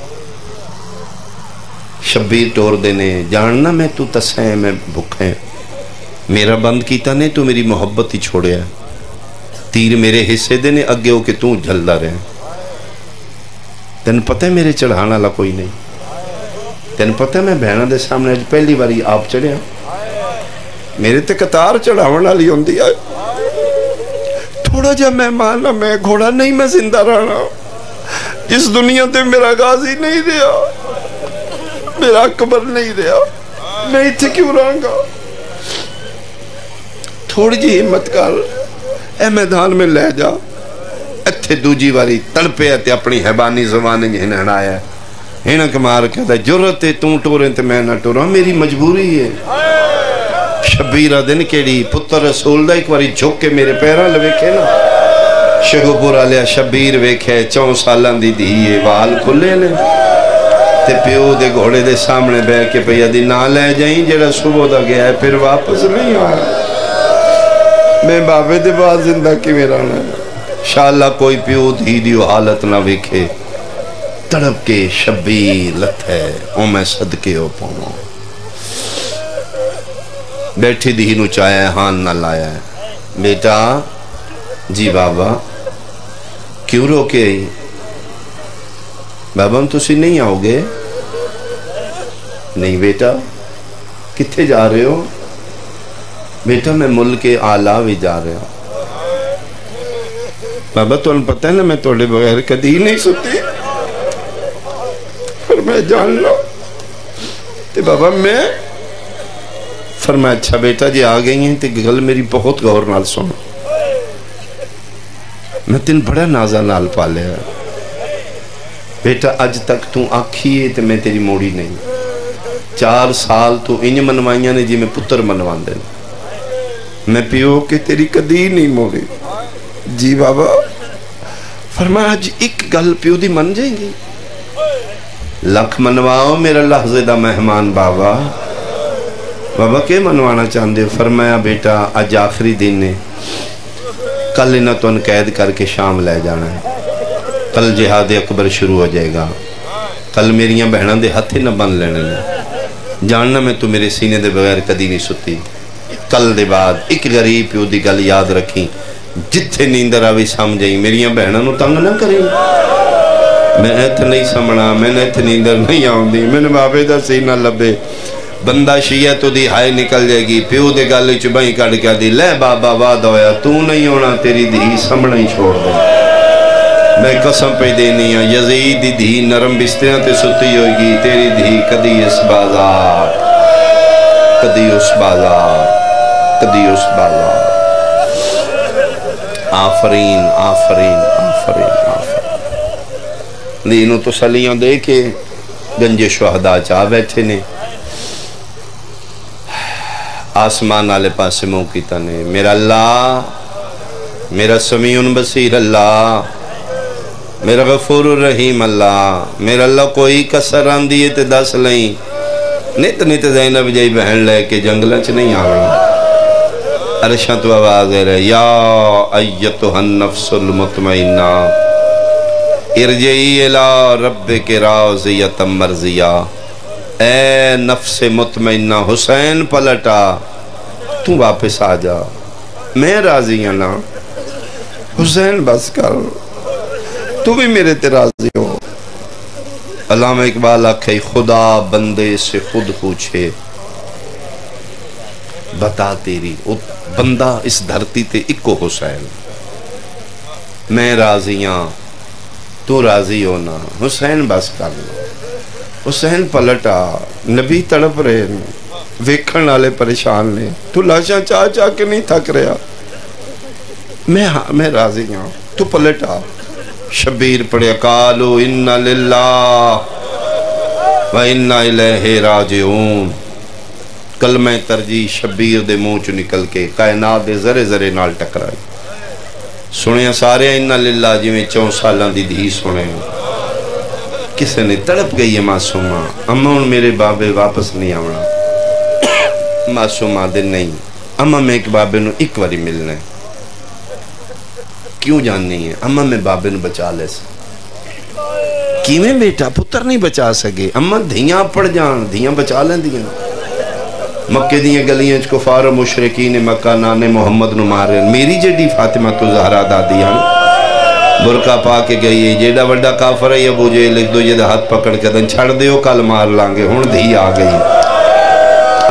शब्बीर तोर देने जानना मैं तू तसै मैं भुखे मेरा बंद किया ने तू मेरी मुहब्बत ही छोड़िया तीर मेरे हिस्से देने अगे हो के तू जलदा रहे तेन पता है मेरे चढ़ाने वाला कोई नहीं तेन पता है मैं बहना दे सामने अज पहली बारी आप चढ़िया मेरे ते कतार चढ़ावन वाली होंदी है थोड़ा जा मेहमान मैं घोड़ा नहीं मैं जिंदा रहना इस दुनिया ते मेरा गाजी नहीं रहा मेरा अकबर नहीं रहा मैं इत्थे क्यों रहांगा थोड़ी जी हिम्मत कर ए मैदान में ले जा इत्थे दूजी बारी तड़पया ते अपनी हैवानी जबान हिनहनाया हिनक मार के जुर्रत है तू टोरे ते मैं ना टोरा मेरी मजबूरी है। शब्बीरा दिन केड़ी पुत्र रसूल दा एक बारी झुक के मेरे पैरां लवेखे ना शेखुपुरा लिया शब्बीर वेखे 4 साल दी धीए वाल खुले ने ते प्यो दे घोड़े दे सामने बैठ के पई आदी ना लै जाई जेड़ा सुबह दा गया फिर वापस नहीं आया मैं बाबे दे बाद जिंदा किवें रहना। शाला कोई प्यो धी दी हालत ना वेखे तड़प के शब्बीर लथे ओ मैं सदके हो पावां बैठी धी नू चाया हान ना लाया बेटा जी बाबा क्यों रोके आई बाबा तुसी नहीं आओगे नहीं बेटा कित्थे जा रहे हो बेटा मैं मुल्क आला भी जा रहा बाबा तुहानू पता है ना मैं तुहाडे बगैर कदी नहीं सुती पर मैं जान लो ते बाबा मैं फरमाया अच्छा बेटा जी आ गई हैं तो गल मेरी बहुत गौर नाल सुन मैं तेन बड़ा नाजा नाल पालिया बेटा अज तक तू आखिए तो मैं तेरी मोड़ी नहीं 4 साल तू इंज मनवाइया ने जिमें पुत्र मनवांदे मैं पियो के तेरी कदी नहीं मोड़ी जी बाबा फरमाया अज एक गल पियो दी मन जाएगी लख मनवाओ मेरा लहजे दा मेहमान बाबा बाबा के मनवाना चाहते हो फरमाया बेटा अज आखिरी दिन है कल इन्हें तुम कैद करके शाम लै जाना है कल जिहाद अकबर शुरू हो जाएगा कल मेरिया बहनों के हथे न बन लेने जानना मैं तू मेरे सीने के बगैर कदी नहीं सुती कल दे बाद एक गरीब प्यो की गल याद रखी जिथे नींदर आवे सम जाई। मेरिया भैनों तंग ना करे, मैं इत नहीं समना, मैंने इत नींदर नहीं आती, मैंने बाबे का सीना लभे। बंदा शीया तो दी हाय निकल जाएगी, प्यो के गल चुबाई कड़ के आती लै बाबा वादा होया, तू नहीं आना, तेरी धी समना ही छोड़ दे। मैं कसम पे देनी हाँ, यजीद दी धी नरम बिस्तरियां ते सुती होगी, तेरी धी कदी इस बाजार कदी उस बाजार कदी उस बाजार। आफरीन आफरीन आफरीन आफरीन। लीनू तो सलियां दे के गंजे शहदा चाह बैठे ने, आसमान आले पासे मुँह किता ने। मेरा अल्लाह, मेरा समीउन बसीर अल्लाह, मेरा गफूर रहीम अल्लाह। मेरा अल्लाह कोई कसर आंदी है तो दस लई, नित नित ज़ैनब जई बहन लैके जंगलों च नहीं आवना। अरशा तो आवाज़ आ रही, या अय्यतुहन नफ्सुल मुतमइन्ना इरजई इला रब्बिकी राज़ियतम मर्ज़िया। ए नफ्से मुतमइन्ना हुसैन पलटा, तू वापस आ जा, मैं राज़ी हूं ना। हुसैन बस कर, तू भी मेरे ते राज़ी हो। अल्लामा इकबाल आखे, खुदा बंदे से खुद पूछे, बता तेरी बंदा इस धरती ते इको हुसैन। मैं राजी हाँ, तू राजी होना, हुसैन बस कर लो। हुसैन पलटा, नबी तड़प रहे ने, वेखण वाले परेशान ने, तू लाशा चाह चाह के नहीं थक रहा। मैं हाँ, मैं राजी हाँ, तू पलटा। शबीर पढ़े, कालो इन्ना लिल्लाह व इन्ना इलैहि राजिऊन। कल मैं तरजीह शबीर दे मुँह चो निकल के कायनात दे जरे जरे नाल टकराई। सुने सारे इन्ना लिल्ला जिमें 4 साल की धी सुने। किसी ने तड़प गई है मासूमा, अम्मा हुण मेरे बाबे वापस नहीं आना। मासूमा दे नहीं, अम्मा मैं एक बाबे नूं एक बारी मिलना है। क्यों जानी है? अम्मा मैं बाबे नूं बचा ले। किवें बेटा? पुत्र नहीं बचा सके, अम्मा धियां पड़ जान, धियां बचा लैंदियां। मक्के दी गलियां च कुफार मुशरिकीन मक्का नाने मुहम्मद नूं मार रहे। मेरी जेडी फातिमा तो ज़हरा दादी हैं, बुरका पा के गई है। जेड़ा वड्डा काफर है अबू जे लिख दो, जेदा हाथ पकड़ के दिन छड़ दो, कल मार लांगे। हुण धी आ गई,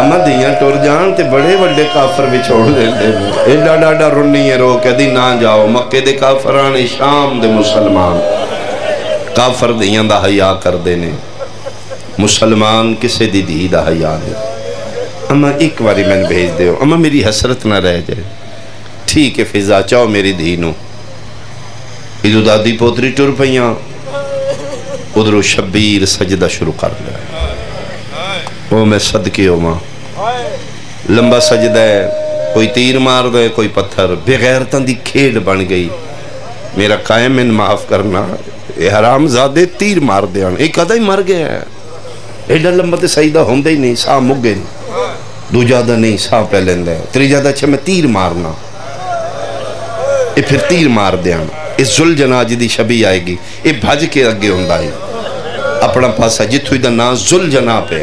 अम्मा धियां टुर जान ते बड़े वड्डे काफर विछोड़ लेंदे ने। एडा डाडा रुन्नी है, रो कदी ना जाओ। मक्के दे काफर ने शाम दे मुसलमान, काफर धियां दा हया करदे ने, मुसलमान किसे दी धी दा हया नहीं। अम्मा एक बारी मैंने भेज दो, अम्मा मेरी हसरत ना रह जाए। ठीक है फिजा, चाहो मेरी धी नूं। इधर दादी पोतरी टुर पईयां, उधरों शबीर सजदा शुरू कर लिया। ओ मैं सदके हो मां, लंबा सजदा है, कोई तीर मार दे कोई पत्थर, बेगैरतां दी खेड बन गई। मेरा कायम इन माफ़ करना, ये हरामजादे तीर मार देन, एक अदा ही मर गया है। एडा लंबा तो सजदा होंदा ही नहीं, साह मुक गए। दूजा दा नहीं, साह पै लेंदा। त्रीजा दा अच्छा मैं तीर मारना, ये फिर तीर मार देन। ये ज़ुलजनाह दी छवि आएगी, ये भज के अगे होंदा है अपना पासा। जिथों इहदा नाम ज़ुलजनाह पे,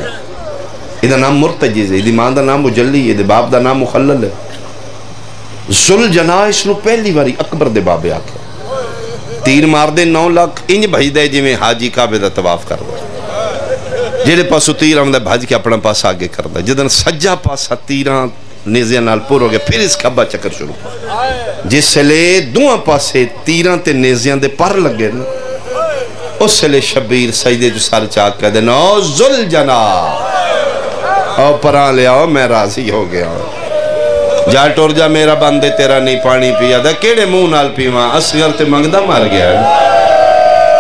इहदा नाम मुर्तजिज़ है, इहदी मां दा नाम मुजल्ली है, इहदे बाप दा नाम मुखल्लल है। ज़ुलजनाह इसनूं पहली वारी अकबर दे बाबे आख्या। तीर मारदे 9 लाख इंज भजदा जिवें हाजी काबे दा तवाफ करदा। जेड़े पासों तीर आंदा भज के अपना पासा आगे करता। जिदन सज्जा पासा तीर नेज़ियां नाल पूर हो गया, फिर इस खब्बा चक्कर शुरू। जिसले दोवें पासे तीरां ते नेज़ियां दे पर लगे न, उसले शबीर सजदे जो सर चाक कह देना, ओ ज़ुलजनाह आओ परा ले आओ, मैं राजी हो गया। जा टुर जा, मेरा बंदे तेरा नहीं पानी पिया दा, केड़े मूँह नाल पीवां? असगर ते मंगदा मर गया।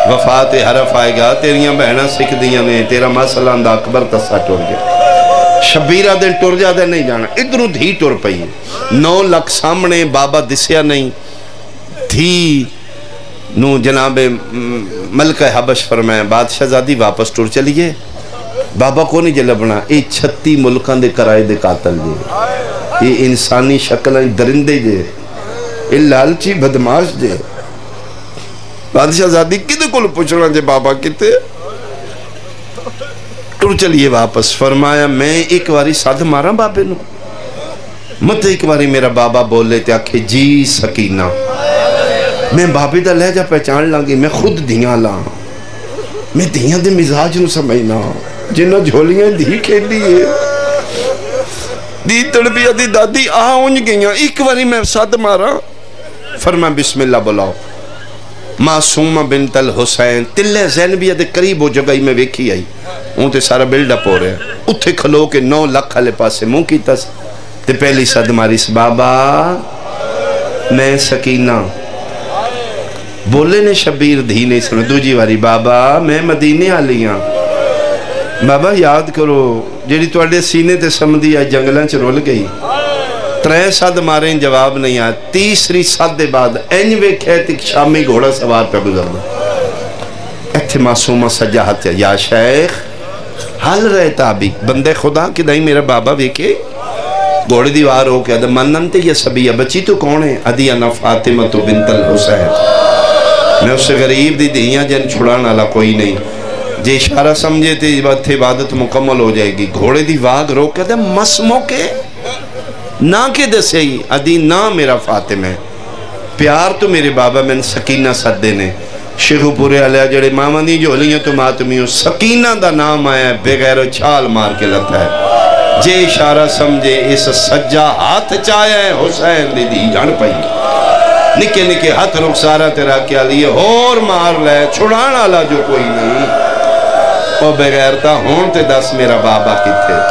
वफा ते हरफ आएगा, तेरियां बहना सिखदियां ने, तेरा मसला आंदा अकबर तस्सा टुर गया। शबीरा दिन टुर जादा नहीं जाना। इधरों धी टुर पई, 9 लाख सामने, बाबा दिसिया नहीं। धी नू जनाबे मलका हबश फरमाया, बादशाहजादी वापस टुर चलीए, बाबा को नहीं जे लभना। ये 36 मुल्कां दे किराए दे कातल जे, ये इंसानी शक्ल दरिंदे जे, ये लालची बदमाश जे। बादशाहजादी किदे कोल पूछना जे बाबा किते? टुर चलिए वापस। फरमाया मैं एक बारी सद मारा बाबे नूं, मत एक बारी मेरा बाबा बोले ते आखे जी सकीना, मैं बाबे का लहजा पहचान लाँगी। मैं खुद धियाँ ला, मैं धियाँ के मिजाज न समझना, जिन्हें झोलियां धी खेली है धी तड़पी दी दादी आ उंज गई। एक बारी मैं सद मारा, फरमा बिस्मिल्ला बुलाओ। मासूमा बिनतल हुसैन तिले जैनबिया के करीब हो जगह मैं वेखी आई। हूँ तो सारा बिल्डअप हो रहा, उत्थे खलो के 9 लाख वाले पासे मुँह किया। पहली सद मारी बाबा मैं सकीना। बोले ने शबीर धी नहीं सुन। दूजी बारी बाबा मैं मदीने आली हाँ। बाबा याद करो जी थोड़े सीने ते समझी आ जंगलों च रुल गई। 3 सद मारे जवाब नहीं आया। तीसरी सद के बाद इंज वेख्या शामी घोड़ा सवार पे गुजरना। इत्थे मासूमा सज्जा हाथ या शेख हल रहे ताबी बंदे खुदा कि नहीं। मेरा बाबा वेखे घोड़े की वार हो के मनन ते ये सभी है। बची तू कौन है? अदिया ना फातिमा तो बिनतल हुसैन। मैं उस गरीब दी धीया जन छुड़ाने वाला कोई नहीं। जे इशारा समझे तो इत्थे इबादत मुकम्मल हो जाएगी। घोड़े की वाग रोक के मस मौके ना के दसे ही अदी ना मेरा फातिम है प्यार तो मेरे बाबा मैंने सकीना सदे ने। शेखुपुरे आलिया जड़े मामा दी झोलियां तो मातमी सकीना दा नाम आया बगैर छाल मार के लता है। जे इशारा समझे इस सज्जा हाथ चाया है हुसैन दीदी जान पाई। निके निके हाथ रुखसारा तेरा क्या लिए होर मार लै छुड़ाने वाला जो कोई नहीं। और बगैर ता होन ते दस मेरा बाबा किथे।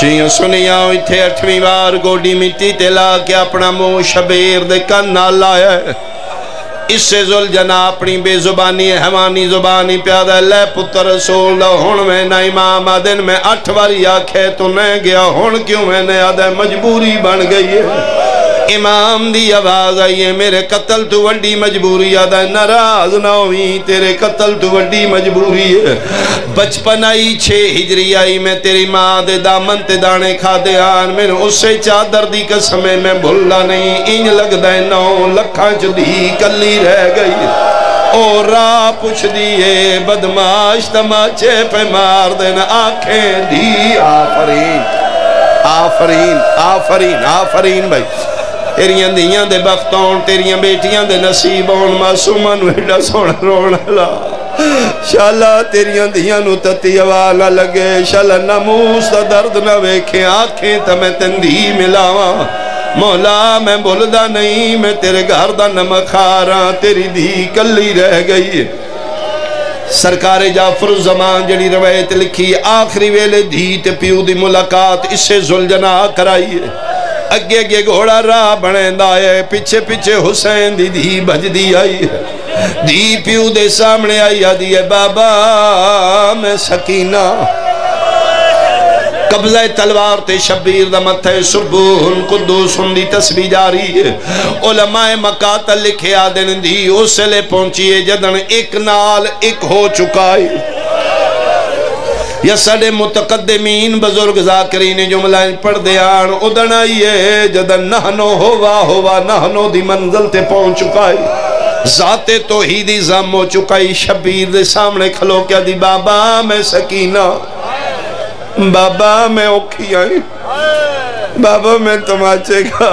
श्रिया सुनिया इतने 8वीं बार गोडी मिट्टी ते ला के अपना मुँह शबीर दे कन नाल लाया। इससे ज़ुलजना अपनी बेजुबानी हैवानी जुबानी प्यादा लै पुत्र रसूल दा हुण मैं ना इमाम आदन में 8 वारी आखे तो मैं गया हुण क्यों मैंने आदा मजबूरी बन गई है। इमाम दी आवाज़ आई है मेरे कतल तू वड्डी मजबूरी आदा नाराज ना हुई तेरे कतल तू वड्डी मजबूरी है। बचपन आई 6 हिजरी आई मैं तेरी माँ दे दामन ते दाने खादे आन। मैंने उससे चादर दी कसम मैं भुला नहीं। इंज लगदा 9 लखां च दी कली रह गई। ओ राह पुछ दिए बदमाश तमाचे पे मार देना आंखें दी। आफरीन आफरीन आफरीन आफरीन भाई तेरिया धीया दे बख्त आउण तेरिया बेटिया दे नसीब आउण। मासूमा नूं एडा सोहणा रोण ला शाला तेरिया धिया तती हवा ना लगे। शाला ना मूस का दर्द ना वेखे आखे तो मैं तंधी मिलावा। मौला मैं बोलदा नहीं मैं तेरे घर का नमक खा रहा। तेरी धी कली रह गई है। सरकारे जाफर जमान जड़ी रवायत लिखी आखिरी वेले धी ते प्यू की मुलाकात इसे जुलजना कराई है। अगे अगे घोड़ा राह बनेंदा है पिछे पिछे हुसैन दी धी भजदी आई है। धी प्यू दे सामने आई आदी है बाबा मैं सकीना। कबले तलवार ते शबीर दा मथे सुबूहुल कुद्दूस दी तस्बीह जारी है। उलमाए मकातल लिखे आदन धी उसले पहुंची है जदन एक नाल एक हो चुका है। या साढ़े मुतकदमीन बुजुर्ग जाकरी ने जुमला पढ़ते आन उदन आई है जदन नहनो होवा होवा नहनो दी मंजिल ते पहुंच चुका है। जाते तो ही दी जाम हो चुका है। शबीर दे सामने खलो क्या दी बाबा मैं सकीना। बाबा मैं औखी आई। बाबा मैं तमाचे खा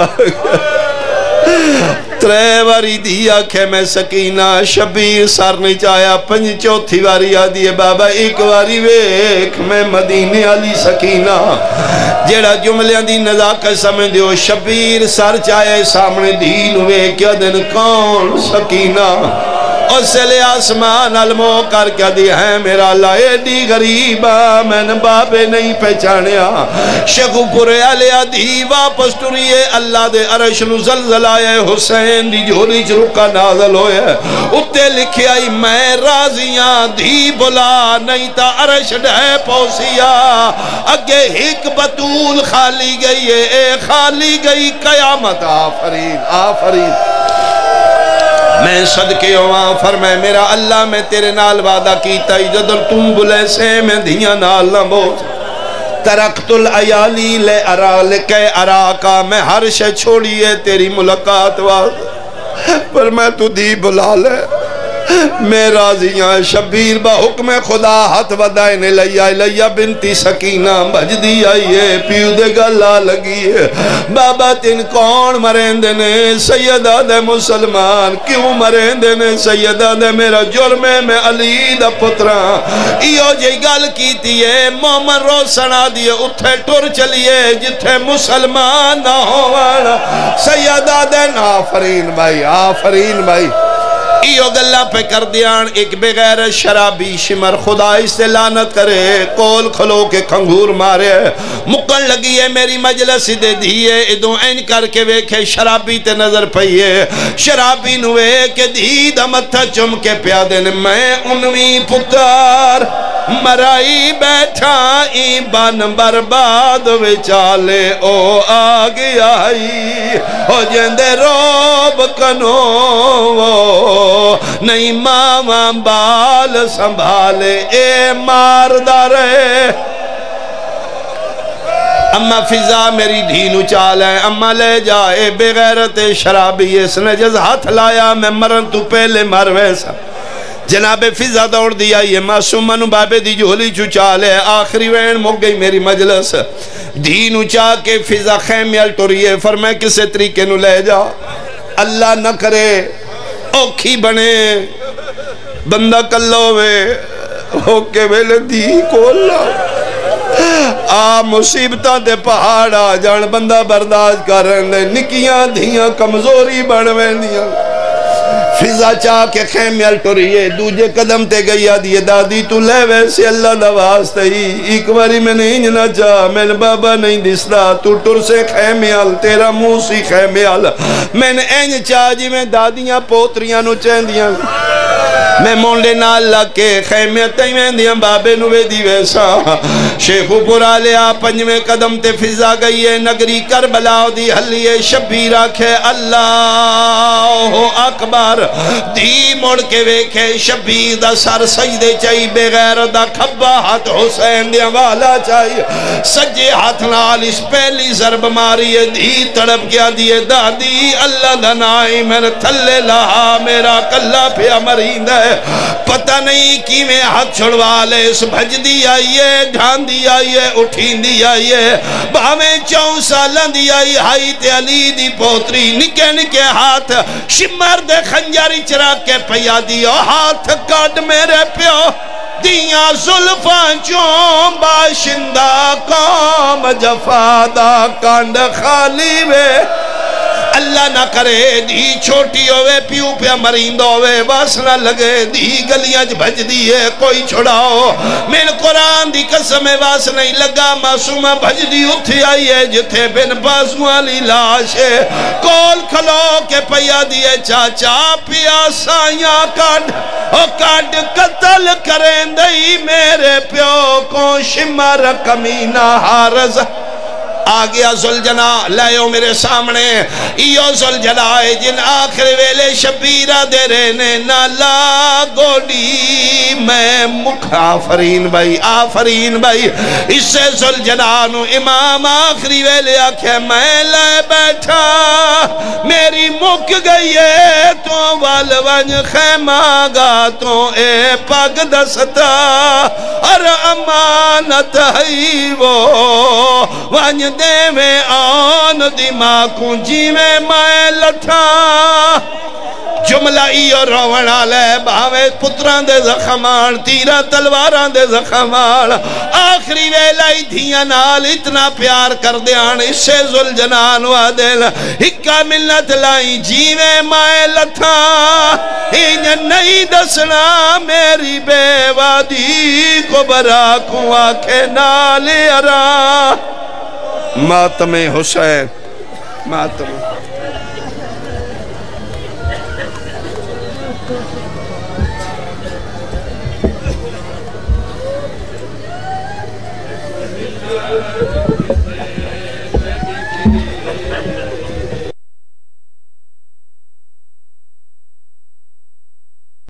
3 वारी धी आखे मैं सकीना। शबीर सर नहीं चाया। 5 चौथी वारी आदि है बाबा एक वारी वेख मैं मदीने आली सकीना। जेड़ा जुमलिया की नजाकत समझ दो शबीर सर चाया सामने धी वेख दिन कौन सकीना। उसले आसमान अलमो करके दी है मेरा लाए दी गरीबा मैंने बाबे नहीं पहचानिया। शेखुपुरे आलिया दी वापस टुरीए अल्लाह दे अरश नू ज़लज़ला आया। हुसैन दी झोली च रुका नाज़ल होया। उत्ते लिखे आई मैं राज़ियां धी बुला नहीं ता अरश ढह पौसिया। अगे हिक बतूल खाली गई है ए खाली गई कयामत। आफरीन आफरीन मैं सदके होवा फरमाए मेरा अल्लाह मैं तेरे नाल वादा कीता जद तुम बुले से मैं धिया नाल ना बोझ। तरक्तुल अयाली ले अरा ले के अरा का मैं हर शे छोड़िए तेरी मुलाकात वाद पर मैं तू दी बुला ले मैं राजियाँ शब्बीर बाहुक्म खुदा हथ बदाए ने लिया लिया बिनती सकीना भजदी आई है प्यू दे गला लगी है। बाबा तीन कौन मरेंदे ने सैयदा दे मुसलमान क्यों मरेंदे ने सैयदा दे मेरा जुर्म है मैं अली दा पुत्रा। इहो जी गल कीती है मोमन रो सना दिए उत्थे टुर चलिए जिथे मुसलमान ना होवण। सैयदा दे नाफरीन भाई आफरीन भाई इहो गल्ला पे कर दियान। एक बगैर शराबी शिमर खुदा इससे लानत करे कोल खलो के खंगूर मारे मुक्कन लगी है मेरी मजलस दे धीए इदों ऐन करके वेखे शराबी ते नजर पई है। शराबी नुए के धी दा मत्था चुम के पिया देन मैं उनवी पुकार मराई बैठा ई बन बर्बाद विचाले ओ आ गया हो जेंदे रोब कनो नहीं मामा बाल संभाले ए मारदा रहे। अम्मा फिजा मेरी ढीन उचाल है अम्मा ले जाए बेगैरत शराबी इसने जज हाथ लाया मैं मरन तू पहले मर वैसा। जनाबे फिजा दौड़ दिया ये मासूमन बाबे दी झोली चुचाल है आखिरी वैन मुक गई मेरी मजलस। धीन उचा के फिजा खैमियल टुरिए फर मैं किसे तरीके नु ले जा अल्लाह न करे औखी बने बंदा कल्लो वे होके वेले दी कोल आ मुसीबतां दे पहाड़ आ जान बंदा बर्दाश्त करन दे निकियां धीयां कमजोरी बन वेंदियां। फिजा चा के खैमियल टुरिए दूजे कदम ते गई आदिए दादी तू ले वैसे अल्लाह दा वास्ते ही एक बारी मैं नहीं जना चा मैंने बाबा नहीं दिसदा तू टुर से खैमियल तेरा मुँह सी खैमियल मैंने इंज चा जिवें दादियां पोतरियां नूं चैंदियां मैं मोंडे नाल लाके खैमिया तई वेंदियां बाबे नूं वेदी वैसा। शेखुपुरा लिया पंजवें कदम ते फिजा गई है नगरी करबला दी हल्ली है शब्बीर आखे अल्लाहु अकबर। धी मुड़ के वेखे शब्बीर दा सर सजदे चाई बगैर दा खब्बा हाथ हुसैन दे वाला चाई सज्जे हाथ नाल इस पहली जरब मारी है। धी तड़प गया दिए दादी अल्लाह दा नाई मेरे थल्ले लाहा मेरा कल्ला पिया मरींदा पता नहीं कि मैं हाथ छुड़वा ले इस भजदी आई है ढांदी आई है उठींदी आई है भावे चौं सालां दी आई हाई ते अली दी पोतरी निके निके हाथ शिमर दे खंजारी चरा के पिया दी ओ हाथ काट मेरे प्यो दिया जुल्फां चों बाशिंदा काम जफादा कांड खाली वे। अल्लाह ना करे धी छोटी होवे प्यू पिया मरींद होवे वासना लगे धी गलियां च भजदी है कोई छुड़ाओ मैन कुरान दी कसम है वास नहीं लगा मासूमा भजदी उथे आई है जिथे बिन बासू वाली लाश है कोल खलो के पिया दिए चाचा पिया साया काट ओ काट कतल करें दई मेरे प्यो को शिमर कमीना हारज आ गया जुलजना लायो मेरे सामने इयो जुलजना है जिन आखिर वेले शबीरा दे रहने ना ला गोडी मैं मुख आफरीन भाई इससे जुलजना नु इमाम आखिरी वेले आखे मैं ले बैठा मेरी मुक गई है तो वाल वंज खैमा गा तो ए पग दसता और अमानत है वो वंज देवे आन दिमागू जीवे मैं लठा जुमला इहो रोवण आले भावे पुत्रां दे जखमान तीरा तलवारां दे जखमान आखिरी वेला धीयां नाल इतना प्यार कर देन इसे जुलजनान वा देन हिक्का मिलत लाई जीवे माए लथा इंज नहीं दसना मेरी बेवादी को बरा कुआ के नाल अरा मातमे हुसैन मातमे